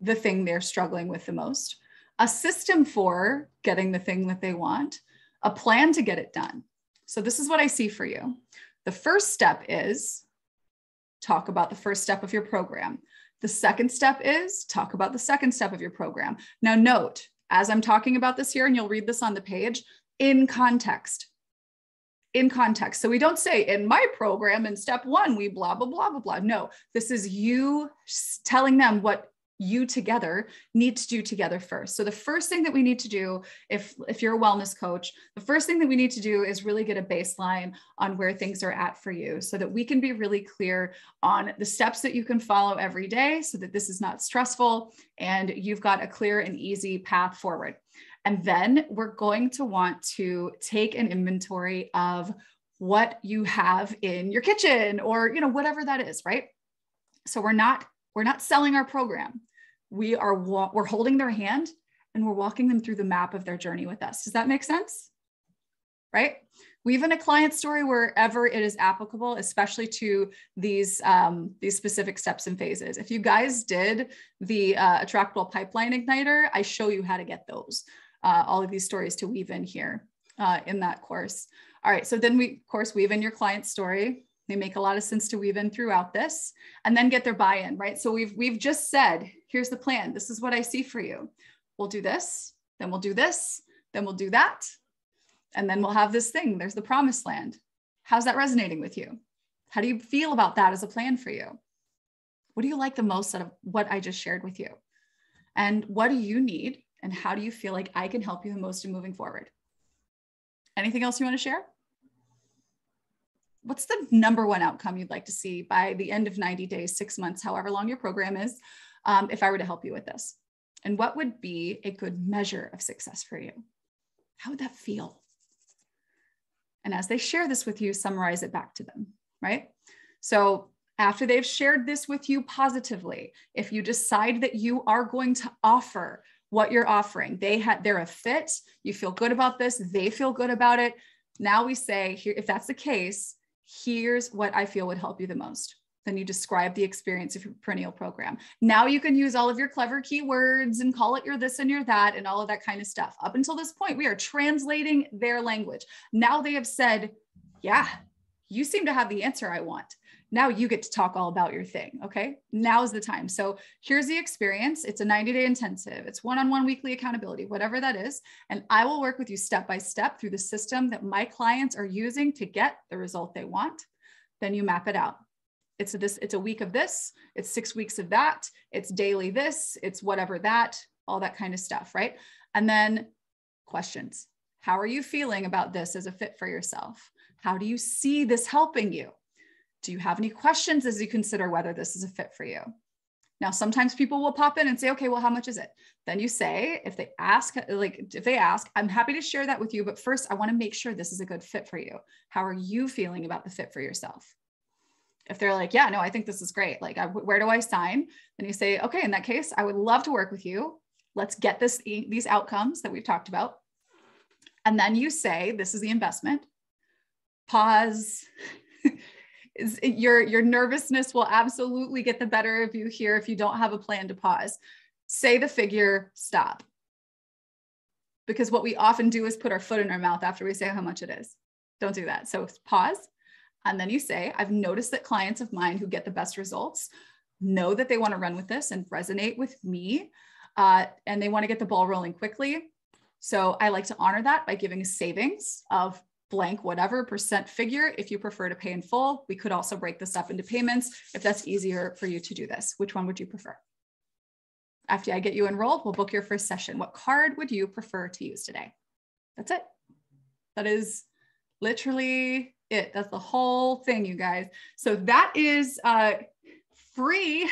the thing they're struggling with the most, a system for getting the thing that they want, a plan to get it done. So this is what I see for you. The first step is talk about the first step of your program. The second step is talk about the second step of your program. Now note, as I'm talking about this here, and you'll read this on the page, in context. in context. So we don't say in my program in step one, we blah, blah, blah, blah, blah. No, this is you telling them what you together need to do together first. So the first thing that we need to do, if, if you're a wellness coach, the first thing that we need to do is really get a baseline on where things are at for you so that we can be really clear on the steps that you can follow every day so that this is not stressful and you've got a clear and easy path forward. And then we're going to want to take an inventory of what you have in your kitchen or, you know, whatever that is, right? So we're not, we're not selling our program. We are, we're holding their hand and we're walking them through the map of their journey with us. Does that make sense? Right? Weave in a client story wherever it is applicable, especially to these, um, these specific steps and phases. If you guys did the uh, Attractwell Pipeline Igniter, I show you how to get those, uh, all of these stories to weave in here uh, in that course. All right, so then we, of course, weave in your client story. They make a lot of sense to weave in throughout this and then get their buy-in, right? So we've, we've just said, here's the plan. This is what I see for you. We'll do this, then we'll do this, then we'll do that. And then we'll have this thing. There's the promised land. How's that resonating with you? How do you feel about that as a plan for you? What do you like the most out of what I just shared with you? And what do you need? And how do you feel like I can help you the most in moving forward? Anything else you want to share? What's the number one outcome you'd like to see by the end of ninety days, six months, however long your program is, um, if I were to help you with this? And what would be a good measure of success for you? How would that feel? And as they share this with you, summarize it back to them, right? So after they've shared this with you positively, if you decide that you are going to offer what you're offering, they had, they're a fit, you feel good about this, they feel good about it. Now we say, here, if that's the case, here's what I feel would help you the most. Then you describe the experience of your perennial program. Now you can use all of your clever keywords and call it your this and your that and all of that kind of stuff. Up until this point, we are translating their language. Now they have said, yeah, you seem to have the answer I want. Now you get to talk all about your thing, okay? Now's the time. So here's the experience. It's a ninety-day intensive. It's one-on-one weekly accountability, whatever that is. And I will work with you step-by-step through the system that my clients are using to get the result they want. Then you map it out. It's a, this, it's a week of this, it's six weeks of that, it's daily this, it's whatever that, all that kind of stuff, right? And then questions. How are you feeling about this as a fit for yourself? How do you see this helping you? Do you have any questions as you consider whether this is a fit for you? Now, sometimes people will pop in and say, okay, well, how much is it? Then you say, if they ask, like if they ask, I'm happy to share that with you, but first I wanna make sure this is a good fit for you. How are you feeling about the fit for yourself? If they're like, yeah, no, I think this is great. Like, I, where do I sign? Then you say, okay, in that case, I would love to work with you. Let's get this, these outcomes that we've talked about. And then you say, this is the investment. Pause. your, your nervousness will absolutely get the better of you here if you don't have a plan to pause. Say the figure, stop. Because what we often do is put our foot in our mouth after we say how much it is. Don't do that. So pause. And then you say, I've noticed that clients of mine who get the best results know that they want to run with this and resonate with me, uh, and they want to get the ball rolling quickly. So I like to honor that by giving a savings of blank, whatever percent figure. If you prefer to pay in full, we could also break this up into payments if that's easier for you to do this. Which one would you prefer? After I get you enrolled, we'll book your first session. What card would you prefer to use today? That's it. That is literally it. That's the whole thing, you guys. So that is uh, free,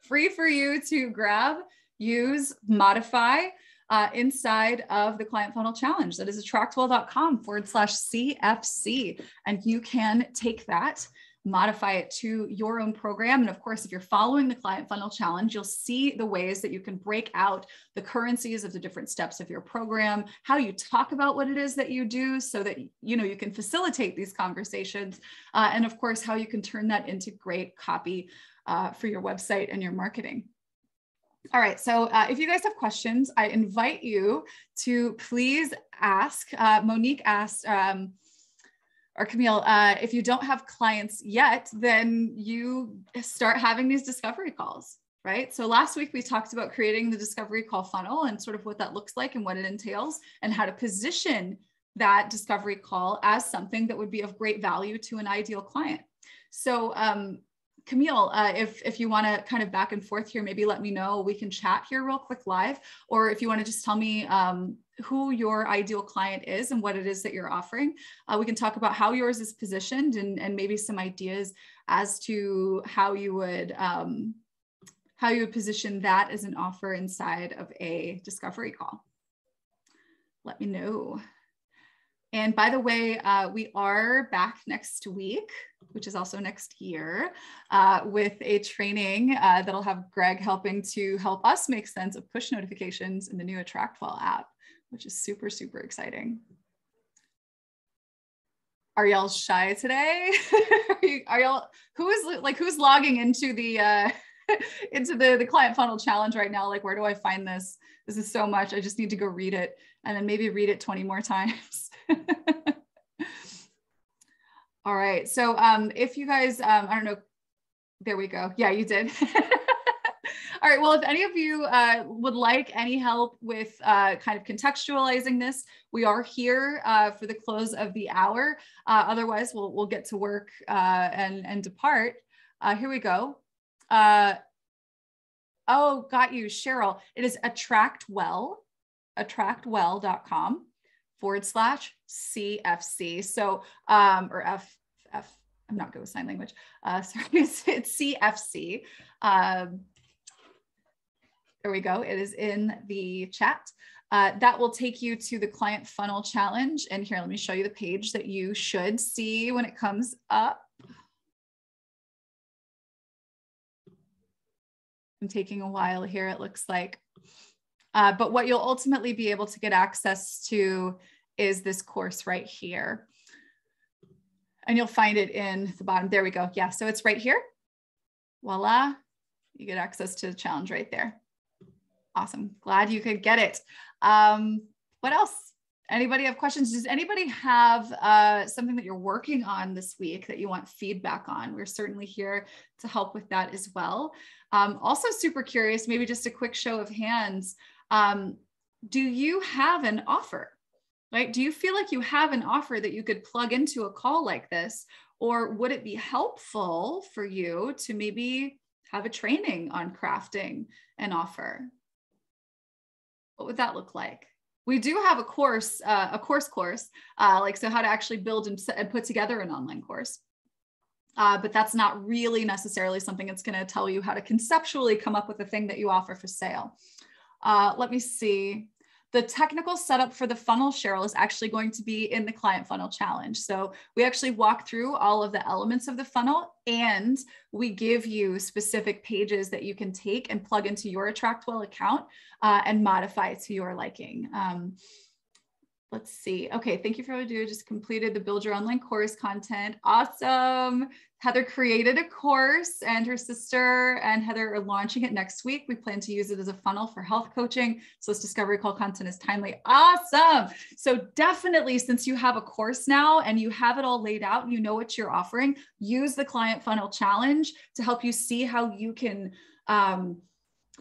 free for you to grab, use, modify uh, inside of the Client Funnel Challenge. That is attractwell.com forward slash CFC. And you can take that, modify it to your own program. And of course, if you're following the Client Funnel Challenge, you'll see the ways that you can break out the currencies of the different steps of your program, how you talk about what it is that you do so that, you know, you can facilitate these conversations. Uh, and of course, how you can turn that into great copy uh, for your website and your marketing. All right, so uh, if you guys have questions, I invite you to please ask. Uh, Monique asked, um, or Camille, uh, if you don't have clients yet, then you start having these discovery calls, right? So last week we talked about creating the discovery call funnel and sort of what that looks like and what it entails and how to position that discovery call as something that would be of great value to an ideal client. So um, Camille, uh, if, if you want to kind of back and forth here, maybe let me know, we can chat here real quick live, or if you want to just tell me um, who your ideal client is and what it is that you're offering. Uh, we can talk about how yours is positioned and, and maybe some ideas as to how you would um, how you would position that as an offer inside of a discovery call. Let me know. And by the way, uh, we are back next week, which is also next year, uh, with a training uh, that'll have Greg helping to help us make sense of push notifications in the new Attractwell app, which is super, super exciting. Are y'all shy today? Are y'all, who is like, who's logging into the, uh, into the, the Client Funnel Challenge right now? Like, where do I find this? This is so much. I just need to go read it and then maybe read it twenty more times. All right. So um, if you guys, um, I don't know. There we go. Yeah, you did. All right. Well, if any of you uh, would like any help with uh, kind of contextualizing this, we are here uh, for the close of the hour. Uh, otherwise, we'll, we'll get to work uh, and, and depart. Uh, here we go. Uh, oh, got you, Cheryl. It is Attractwell, attractwell.com forward slash C F C. So, um, or F, F, I'm not good with sign language. Uh, sorry, it's, it's C F C. Um, there we go. It is in the chat. Uh, that will take you to the Client Funnel Challenge. And here, let me show you the page that you should see when it comes up. I'm taking a while here, it looks like. Uh, but what you'll ultimately be able to get access to is this course right here. And you'll find it in the bottom. There we go. Yeah, so it's right here. Voila. You get access to the challenge right there. Awesome. Glad you could get it. Um, what else? Anybody have questions? Does anybody have uh, something that you're working on this week that you want feedback on? We're certainly here to help with that as well. Um, also super curious, maybe just a quick show of hands. Um, do you have an offer, right? Do you feel like you have an offer that you could plug into a call like this? Or would it be helpful for you to maybe have a training on crafting an offer? What would that look like? We do have a course, uh, a course course, uh, like, so how to actually build and, and put together an online course. Uh, but that's not really necessarily something that's going to tell you how to conceptually come up with a thing that you offer for sale. Uh, let me see. The technical setup for the funnel, Cheryl, is actually going to be in the Client Funnel Challenge. So we actually walk through all of the elements of the funnel, and we give you specific pages that you can take and plug into your Attractwell account uh, and modify to your liking. Um, let's see. Okay, thank you for what you do. Just completed the Build Your Online Course content. Awesome. Heather created a course, and her sister and Heather are launching it next week. We plan to use it as a funnel for health coaching, so this discovery call content is timely. Awesome. So definitely, since you have a course now and you have it all laid out and you know what you're offering, use the Client Funnel Challenge to help you see how you can um,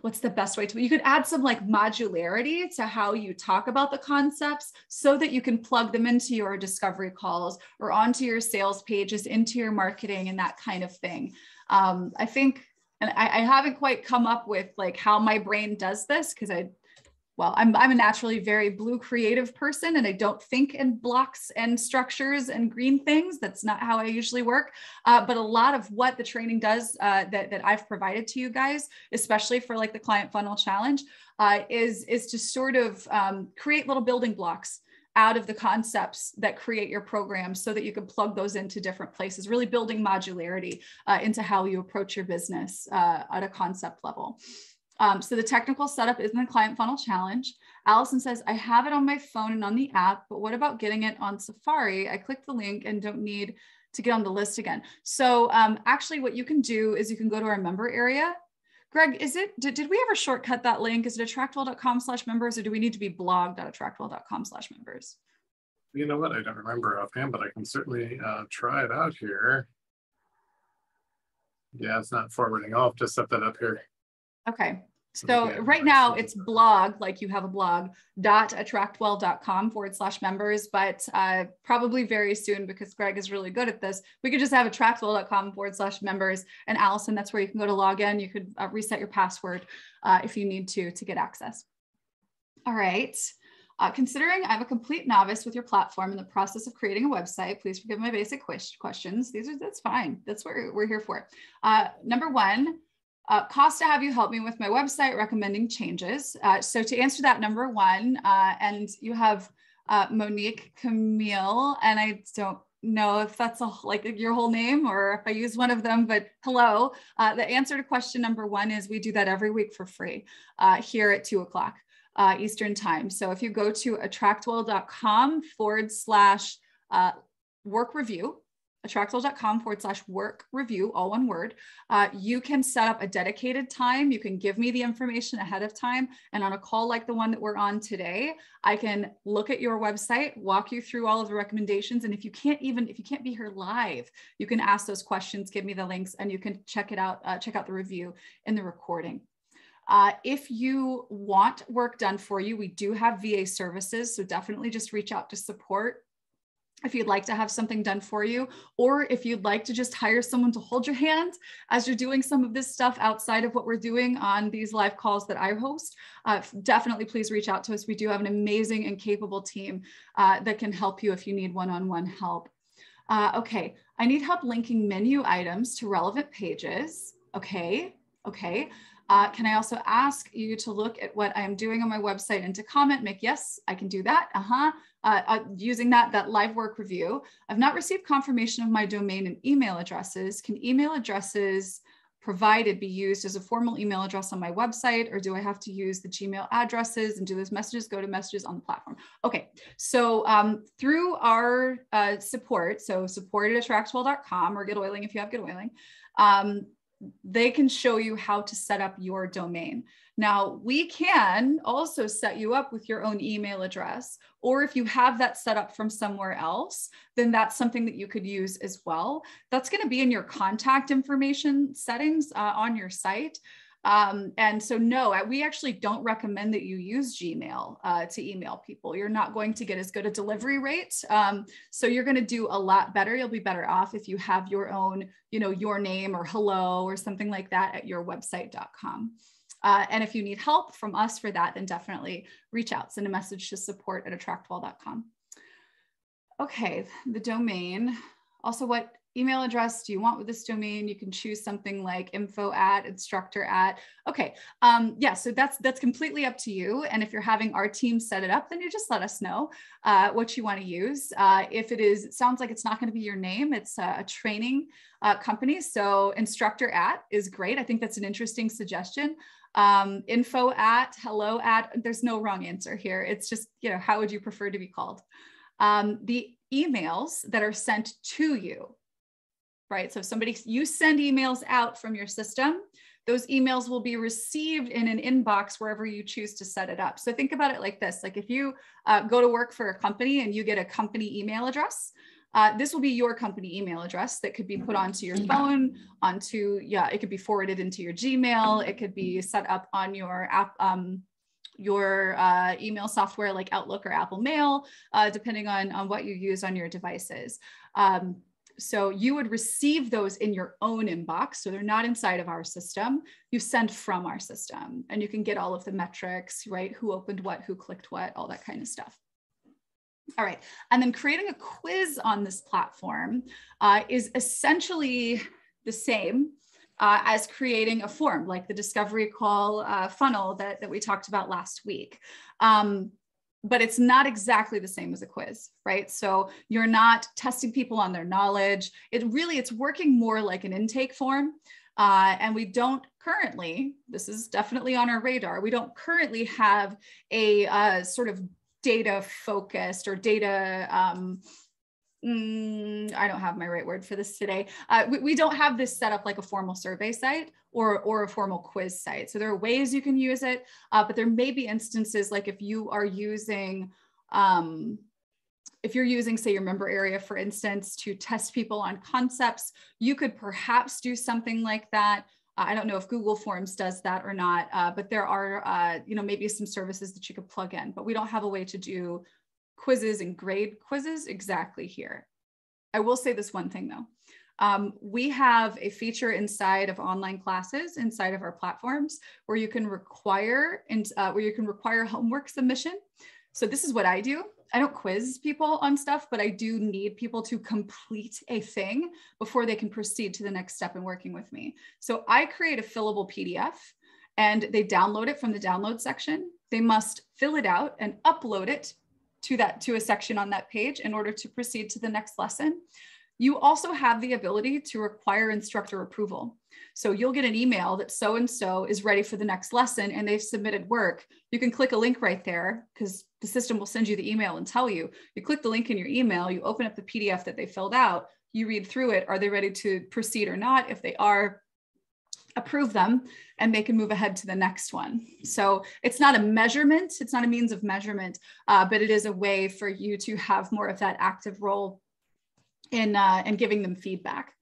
what's the best way to, you could add some like modularity to how you talk about the concepts so that you can plug them into your discovery calls or onto your sales pages, into your marketing and that kind of thing. Um, I think, and I, I haven't quite come up with like how my brain does this because I, well, I'm, I'm a naturally very blue creative person and I don't think in blocks and structures and green things. That's not how I usually work. Uh, but a lot of what the training does uh, that, that I've provided to you guys, especially for like the Client Funnel Challenge, uh, is, is to sort of um, create little building blocks out of the concepts that create your program so that you can plug those into different places, really building modularity uh, into how you approach your business uh, at a concept level. Um, so the technical setup is in the Client Funnel Challenge. Allison says, I have it on my phone and on the app, but what about getting it on Safari? I clicked the link and don't need to get on the list again. So um, actually what you can do is you can go to our member area. Greg, is it, did, did we ever shortcut that link? Is it attractwell.com slash members or do we need to be blog.attractwell.com slash members? You know what? I don't remember offhand, but I can certainly uh, try it out here. Yeah, it's not forwarding. I'll have to set that up here. Okay. So okay. Right now it's blog, like you have a blog, dot attractwell.com forward slash members, but uh, probably very soon, because Greg is really good at this, we could just have attractwell.com forward slash members. And Allison, that's where you can go to log in. You could uh, reset your password uh, if you need to, to get access. All right. Uh, considering I'm a complete novice with your platform in the process of creating a website, please forgive my basic questions. These are, that's fine. That's what we're here for. Uh, number one, uh, cost to have you help me with my website, recommending changes. Uh, so to answer that, number one, uh, and you have uh, Monique, Camille, and I don't know if that's a, like your whole name or if I use one of them, but hello. Uh, the answer to question number one is we do that every week for free uh, here at two o'clock. Uh, Eastern time. So if you go to attractwell.com forward slash uh, work review, attractwell.com forward slash work review, all one word, uh, you can set up a dedicated time. You can give me the information ahead of time. And on a call like the one that we're on today, I can look at your website, walk you through all of the recommendations. And if you can't even, if you can't be here live, you can ask those questions, give me the links, and you can check it out, uh, check out the review in the recording. Uh, if you want work done for you, we do have V A services, so definitely just reach out to support if you'd like to have something done for you, or if you'd like to just hire someone to hold your hand as you're doing some of this stuff outside of what we're doing on these live calls that I host, uh, definitely please reach out to us. We do have an amazing and capable team uh, that can help you if you need one-on-one help. Uh, okay, I need help linking menu items to relevant pages. Okay, okay. Uh, can I also ask you to look at what I'm doing on my website and to comment, make yes, I can do that, uh-huh, uh, uh, using that, that live work review. I've not received confirmation of my domain and email addresses. Can email addresses provided be used as a formal email address on my website, or do I have to use the Gmail addresses, and do those messages go to messages on the platform? Okay, so um, through our uh, support, so support at attractwell dot com or Get Oiling if you have Get Oiling, um, they can show you how to set up your domain. Now, we can also set you up with your own email address, or if you have that set up from somewhere else, then that's something that you could use as well. That's going to be in your contact information settings uh, on your site. Um, and so no, we actually don't recommend that you use Gmail uh, to email people. You're not going to get as good a delivery rate. Um, so you're going to do a lot better. You'll be better off if you have your own, you know, your name or hello or something like that at your website dot com. Uh, and if you need help from us for that, then definitely reach out, send a message to support at attractwell dot com. Okay, the domain. Also, what email address do you want with this domain? You can choose something like info at, instructor at. Okay, um, yeah, so that's that's completely up to you. And if you're having our team set it up, then you just let us know uh, what you wanna use. Uh, if it is, it sounds like it's not gonna be your name, it's a, a training uh, company. So instructor at is great. I think that's an interesting suggestion. Um, info at, hello at, there's no wrong answer here. It's just, you know, how would you prefer to be called? Um, the emails that are sent to you, right? So if somebody, you send emails out from your system, those emails will be received in an inbox wherever you choose to set it up. So think about it like this, like if you uh, go to work for a company and you get a company email address, uh, this will be your company email address that could be put onto your phone, onto, yeah, it could be forwarded into your Gmail. It could be set up on your app, um, your uh, email software like Outlook or Apple Mail, uh, depending on, on what you use on your devices. Um, So you would receive those in your own inbox. So they're not inside of our system. You send from our system and you can get all of the metrics, right? Who opened what, who clicked what, all that kind of stuff. All right. And then creating a quiz on this platform uh, is essentially the same uh, as creating a form, like the discovery call uh, funnel that, that we talked about last week. Um, But it's not exactly the same as a quiz, right? So you're not testing people on their knowledge. It really, it's working more like an intake form. Uh, and we don't currently, this is definitely on our radar, we don't currently have a uh, sort of data focused or data, um, mm, I don't have my right word for this today. Uh, we, we don't have this set up like a formal survey site. Or, or a formal quiz site. So there are ways you can use it, uh, but there may be instances like if you are using, um, if you're using, say, your member area, for instance, to test people on concepts, you could perhaps do something like that I don't know if Google Forms does that or not, uh, but there are, uh, you know, maybe some services that you could plug in, but we don't have a way to do quizzes and grade quizzes exactly here. I will say this one thing though. Um, we have a feature inside of online classes, inside of our platforms, where you can require and uh, where you can require homework submission. So this is what I do. I don't quiz people on stuff, but I do need people to complete a thing before they can proceed to the next step in working with me. So I create a fillable P D F and they download it from the download section. They must fill it out and upload it to that, to a section on that page in order to proceed to the next lesson. You also have the ability to require instructor approval. So you'll get an email that so-and-so is ready for the next lesson and they've submitted work. You can click a link right there because the system will send you the email and tell you. You click the link in your email, you open up the P D F that they filled out, you read through it. Are they ready to proceed or not? If they are, approve them and they can move ahead to the next one. So it's not a measurement, it's not a means of measurement, uh, but it is a way for you to have more of that active role in uh, and giving them feedback.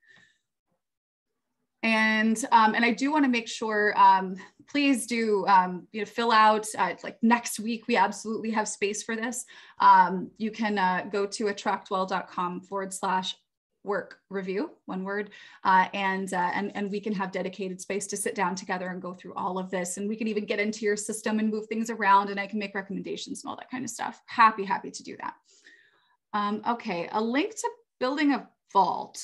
And, um, and I do want to make sure, um, please do, um, you know, fill out, uh, like next week, we absolutely have space for this. Um, you can uh, go to attractwell.com forward slash work review, one word, uh, and, uh, and, and we can have dedicated space to sit down together and go through all of this. And we can even get into your system and move things around and I can make recommendations and all that kind of stuff. Happy, happy to do that. Um, okay, a link to building a vault.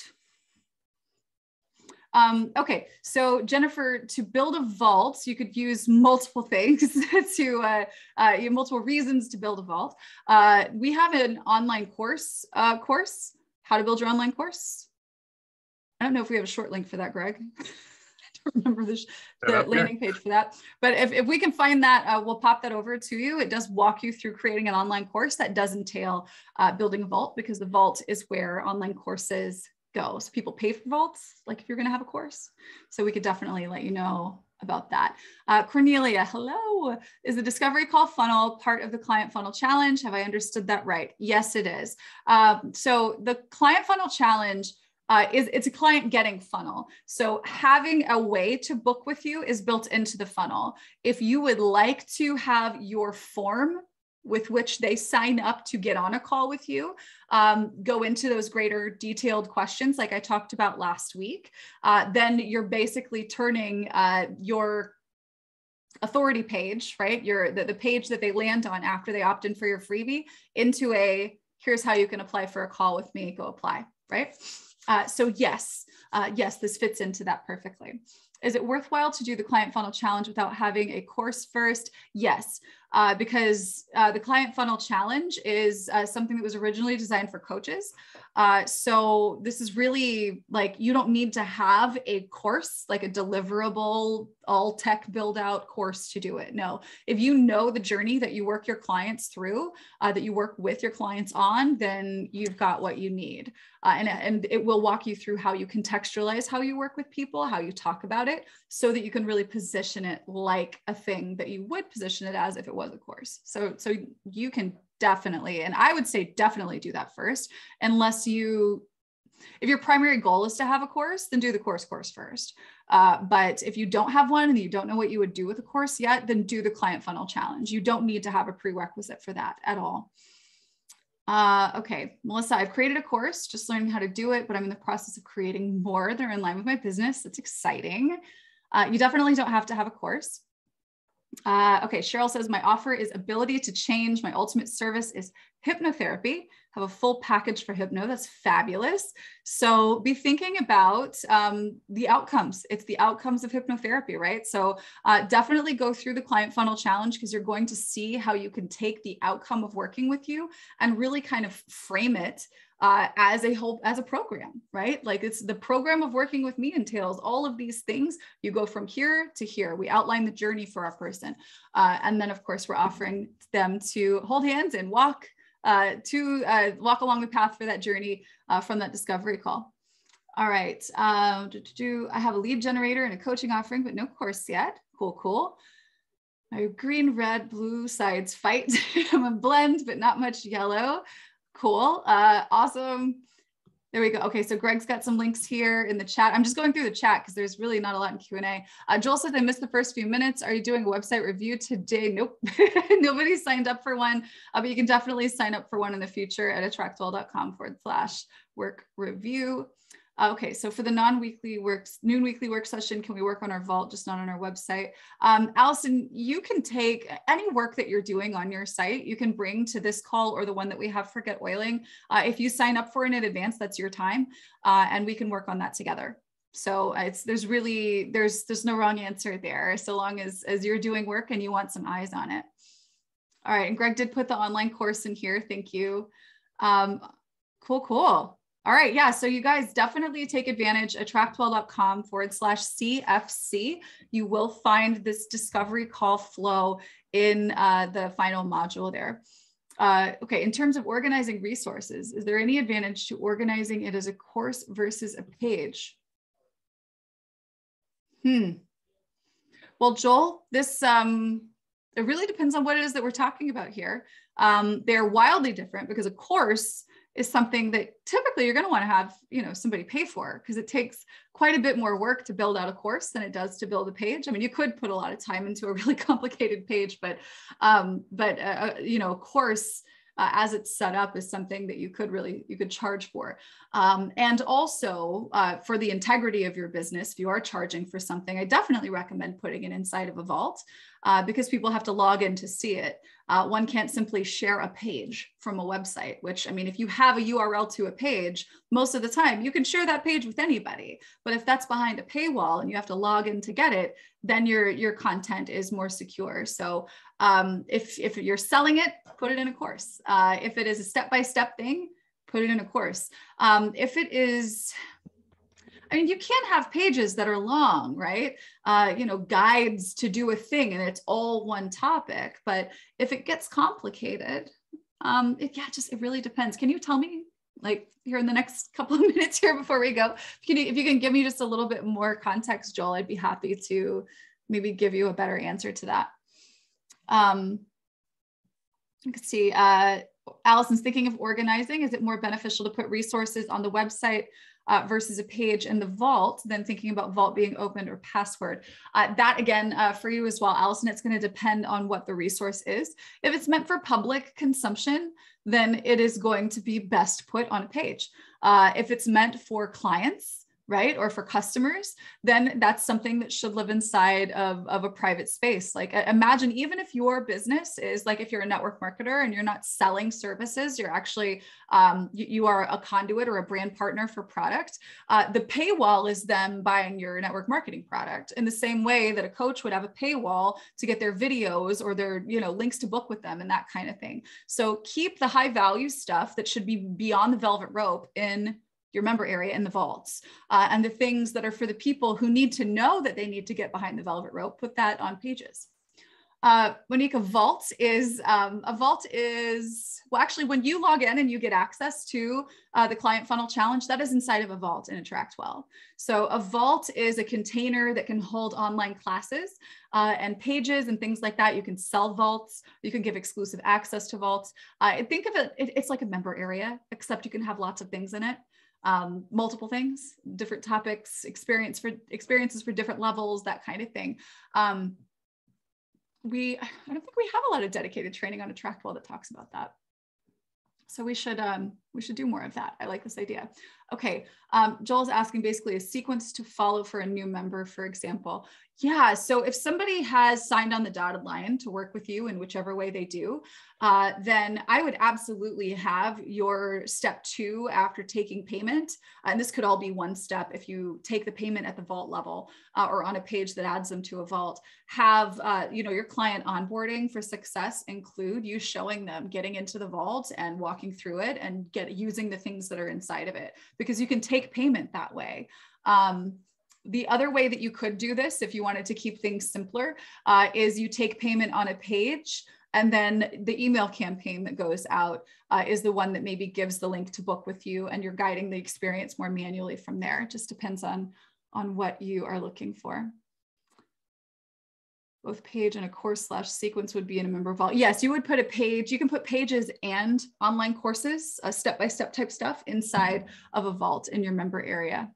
Um, okay, so Jennifer, to build a vault, you could use multiple things to, uh, uh, you have multiple reasons to build a vault. Uh, we have an online course, uh, course, how to build your online course. I don't know if we have a short link for that, Greg. I don't remember the, the landing page for that. But if, if we can find that, uh, we'll pop that over to you. It does walk you through creating an online course that does entail uh, building a vault, because the vault is where online courses go. So people pay for vaults, like if you're going to have a course. So we could definitely let you know about that. Uh, Cornelia, hello. Is the discovery call funnel part of the Client Funnel Challenge? Have I understood that right? Yes, it is. Um, so the Client Funnel Challenge uh, is it's a client getting funnel. So having a way to book with you is built into the funnel. If you would like to have your form with which they sign up to get on a call with you, um, go into those greater detailed questions like I talked about last week, uh, then you're basically turning uh, your authority page, right? Your, the, the page that they land on after they opt in for your freebie into a, here's how you can apply for a call with me, go apply, right? Uh, so yes, uh, yes, this fits into that perfectly. Is it worthwhile to do the Client Funnel Challenge without having a course first? Yes, uh, because uh, the Client Funnel Challenge is uh, something that was originally designed for coaches. Uh, so this is really like, you don't need to have a course, like a deliverable, all tech build out course to do it. No, if you know the journey that you work your clients through, uh, that you work with your clients on, then you've got what you need. Uh, and, and it will walk you through how you contextualize how you work with people, how you talk about it, so that you can really position it like a thing that you would position it as if it was a course. So, so you can definitely, and I would say definitely do that first, unless you, if your primary goal is to have a course, then do the course course first. Uh, but if you don't have one and you don't know what you would do with a course yet, then do the Client Funnel Challenge. You don't need to have a prerequisite for that at all. Uh, okay, Melissa, I've created a course, just learning how to do it, but I'm in the process of creating more that are in line with my business. It's exciting. Uh, you definitely don't have to have a course. Uh, okay, Cheryl says, my offer is ability to change. My ultimate service is hypnotherapy. Have a full package for hypno. That's fabulous. So be thinking about um, the outcomes. It's the outcomes of hypnotherapy, right? So uh, definitely go through the Client Funnel Challenge, because you're going to see how you can take the outcome of working with you and really kind of frame it uh, as a whole, as a program, right? Like, it's the program of working with me entails all of these things. You go from here to here. We outline the journey for our person. Uh, and then of course, we're offering them to hold hands and walk Uh, to uh, walk along the path for that journey uh, from that discovery call. All right, uh, do, do, do, I have a lead generator and a coaching offering, but no course yet. Cool, cool. My green, red, blue sides fight. I'm a blend, but not much yellow. Cool, uh, awesome. There we go. Okay, so Greg's got some links here in the chat. I'm just going through the chat because there's really not a lot in Q and A. Uh, Joel says, I missed the first few minutes. Are you doing a website review today? Nope. Nobody signed up for one, uh, but you can definitely sign up for one in the future at attractwell.com forward slash work review. Okay, so for the non-weekly works, noon weekly work session, can we work on our vault, just not on our website? Um, Allison, you can take any work that you're doing on your site, you can bring to this call or the one that we have for Get Oiling. Uh, if you sign up for it in advance, that's your time, uh, and we can work on that together. So it's, there's really, there's, there's no wrong answer there, so long as, as you're doing work and you want some eyes on it. All right, and Greg did put the online course in here, thank you. Um, cool, cool. All right, yeah, so you guys definitely take advantage, attractwell.com forward slash CFC. You will find this discovery call flow in uh, the final module there. Uh, okay, in terms of organizing resources, is there any advantage to organizing it as a course versus a page? Hmm. Well, Joel, this, um, it really depends on what it is that we're talking about here. Um, they're wildly different because a course is something that typically you're going to want to have, you know, somebody pay for, because it takes quite a bit more work to build out a course than it does to build a page. I mean, you could put a lot of time into a really complicated page, but, um, but uh, you know, a course uh, as it's set up is something that you could really, you could charge for. Um, and also uh, for the integrity of your business, if you are charging for something, I definitely recommend putting it inside of a vault uh, because people have to log in to see it. Uh, one can't simply share a page from a website, which, I mean, if you have a U R L to a page, most of the time you can share that page with anybody. But if that's behind a paywall and you have to log in to get it, then your, your content is more secure. So um, if, if you're selling it, put it in a course. Uh, if it is a step-by-step thing, put it in a course. Um, if it is... I mean, you can't have pages that are long, right? Uh, you know, guides to do a thing and it's all one topic, but if it gets complicated, um, it, yeah, just, it really depends. Can you tell me, like here in the next couple of minutes here before we go, can you, if you can give me just a little bit more context, Joel, I'd be happy to maybe give you a better answer to that. Um, let's see, uh, Allison's thinking of organizing. Is it more beneficial to put resources on the website Uh, versus a page in the vault, then thinking about vault being open or password. Uh, that again, uh, for you as well, Allison, it's going to depend on what the resource is. If it's meant for public consumption, then it is going to be best put on a page. Uh, if it's meant for clients, right, or for customers, then that's something that should live inside of, of a private space. Like imagine, even if your business is like, if you're a network marketer and you're not selling services, you're actually, um, you, you are a conduit or a brand partner for product. Uh, the paywall is them buying your network marketing product in the same way that a coach would have a paywall to get their videos or their, you know, links to book with them and that kind of thing. So keep the high value stuff that should be beyond the velvet rope in your member area in the vaults, uh, and the things that are for the people who need to know that they need to get behind the velvet rope, put that on pages. Uh, Monique, a vault is, um, a vault is, well, actually when you log in and you get access to uh, the Client Funnel Challenge, that is inside of a vault in Attractwell. So a vault is a container that can hold online classes uh, and pages and things like that. You can sell vaults, you can give exclusive access to vaults. Uh, think of it, it, it's like a member area, except you can have lots of things in it. Um, multiple things, different topics, experience for experiences for different levels, that kind of thing. Um, we, I don't think we have a lot of dedicated training on Attractwell that talks about that. So we should, um, we should do more of that. I like this idea. Okay, um, Joel's asking basically a sequence to follow for a new member, for example. Yeah, so if somebody has signed on the dotted line to work with you in whichever way they do, uh, then I would absolutely have your step two after taking payment. And this could all be one step if you take the payment at the vault level uh, or on a page that adds them to a vault. Have uh, you know, your client onboarding for success include you showing them getting into the vault and walking through it and get using the things that are inside of it, because you can take payment that way. Um, The other way that you could do this, if you wanted to keep things simpler, uh, is you take payment on a page, and then the email campaign that goes out uh, is the one that maybe gives the link to book with you, and you're guiding the experience more manually from there. It just depends on, on what you are looking for. Both page and a course slash sequence would be in a member vault. Yes, you would put a page, you can put pages and online courses, uh, step-by-step type stuff inside of a vault in your member area.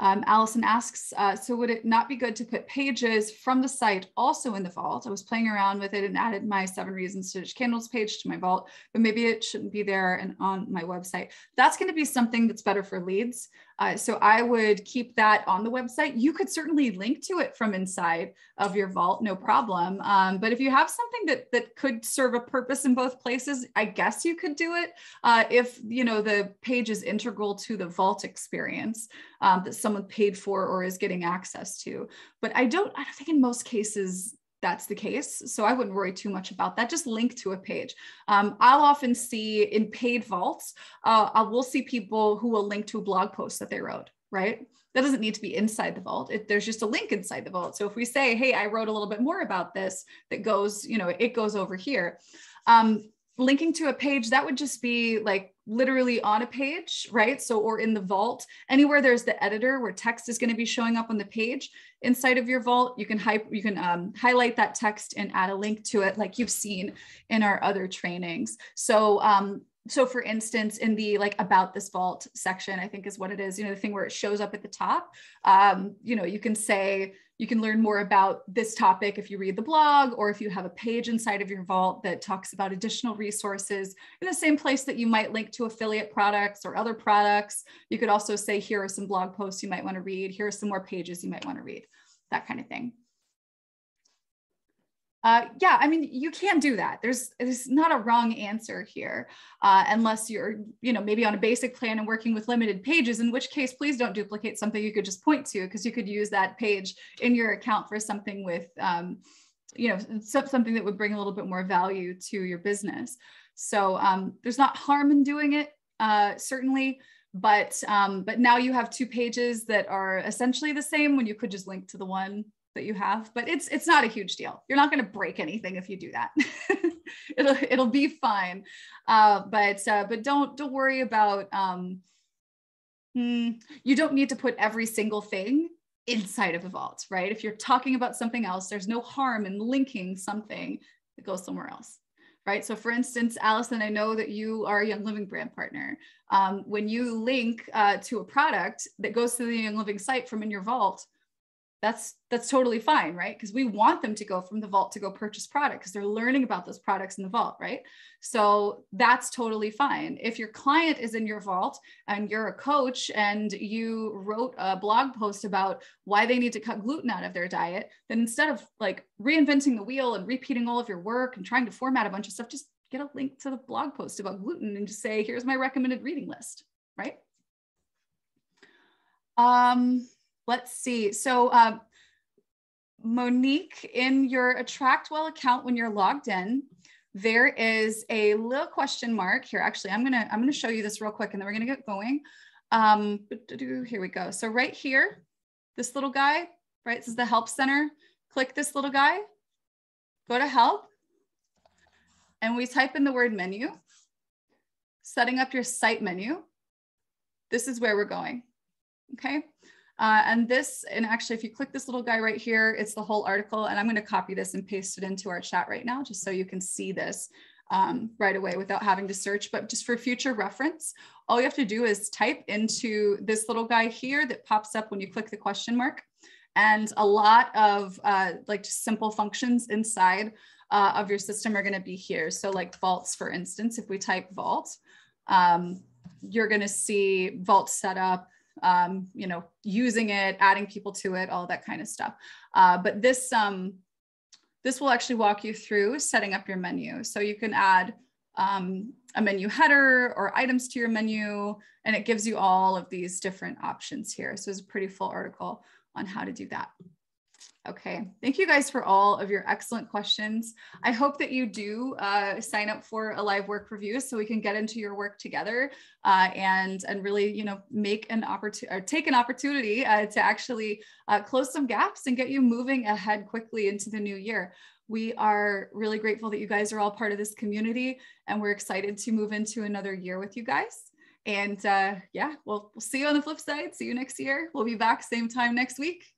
Um, Allison asks, uh, so would it not be good to put pages from the site also in the vault? I was playing around with it and added my seven reasons to ditch candles page to my vault, but maybe it shouldn't be there and on my website. That's going to be something that's better for leads. Uh, so I would keep that on the website. You could certainly link to it from inside of your vault, no problem. Um, but if you have something that that could serve a purpose in both places, I guess you could do it. Uh, if you know the page is integral to the vault experience um, that someone paid for or is getting access to. But I don't, I don't think in most cases that's the case. So I wouldn't worry too much about that. Just link to a page. Um, I'll often see in paid vaults, uh, I will see people who will link to a blog post that they wrote, right? That doesn't need to be inside the vault. It, there's just a link inside the vault. So if we say, hey, I wrote a little bit more about this, that goes, you know, it goes over here. Um, linking to a page, that would just be like literally on a page, right? So, or in the vault, anywhere there's the editor where text is going to be showing up on the page inside of your vault, you can hype, you can um, highlight that text and add a link to it like you've seen in our other trainings. So, um, so for instance, in the like about this vault section, I think is what it is, you know, the thing where it shows up at the top, um, you know, you can say, you can learn more about this topic if you read the blog, or if you have a page inside of your vault that talks about additional resources in the same place that you might link to affiliate products or other products. You could also say, here are some blog posts you might want to read. Here are some more pages you might want to read, that kind of thing. Uh, yeah, I mean, you can do that. There's, there's not a wrong answer here, uh, unless you're, you know, maybe on a basic plan and working with limited pages, in which case, please don't duplicate something you could just point to, because you could use that page in your account for something with, um, you know, something that would bring a little bit more value to your business. So um, there's not harm in doing it, uh, certainly, but, um, but now you have two pages that are essentially the same when you could just link to the one that you have, but it's it's not a huge deal. You're not going to break anything if you do that. it'll it'll be fine, uh, but uh, but don't don't worry about. Um, you don't need to put every single thing inside of a vault, right? If you're talking about something else, there's no harm in linking something that goes somewhere else, right? So for instance, Allison, I know that you are a Young Living brand partner. Um, when you link uh, to a product that goes to the Young Living site from in your vault, That's, that's totally fine, right? Because we want them to go from the vault to go purchase product because they're learning about those products in the vault, right? So that's totally fine. If your client is in your vault and you're a coach and you wrote a blog post about why they need to cut gluten out of their diet, then instead of like reinventing the wheel and repeating all of your work and trying to format a bunch of stuff, just get a link to the blog post about gluten and just say, here's my recommended reading list, right? Um. Let's see. So uh, Monique, in your Attractwell account, when you're logged in, there is a little question mark here. Actually, I'm gonna I'm gonna show you this real quick, and then we're gonna get going. Um, here we go. So right here, this little guy, right? This is the Help Center. Click this little guy. Go to Help, and we type in the word menu. Setting up your site menu. This is where we're going. Okay. Uh, and this, and actually, if you click this little guy right here, it's the whole article. And I'm going to copy this and paste it into our chat right now, just so you can see this um, right away without having to search. But just for future reference, all you have to do is type into this little guy here that pops up when you click the question mark. And a lot of uh, like just simple functions inside uh, of your system are going to be here. So like vaults, for instance, if we type vault, um, you're going to see vault setup, um, you know, using it, adding people to it, all that kind of stuff. Uh, but this, um, this will actually walk you through setting up your menu. So you can add, um, a menu header or items to your menu, and it gives you all of these different options here. So it's a pretty full article on how to do that. Okay, thank you guys for all of your excellent questions. I hope that you do uh, sign up for a live work review so we can get into your work together uh, and and really, you know, make an opportunity or take an opportunity uh, to actually uh, close some gaps and get you moving ahead quickly into the new year. We are really grateful that you guys are all part of this community, and we're excited to move into another year with you guys. And uh, yeah, we'll, we'll see you on the flip side. See you next year. We'll be back same time next week.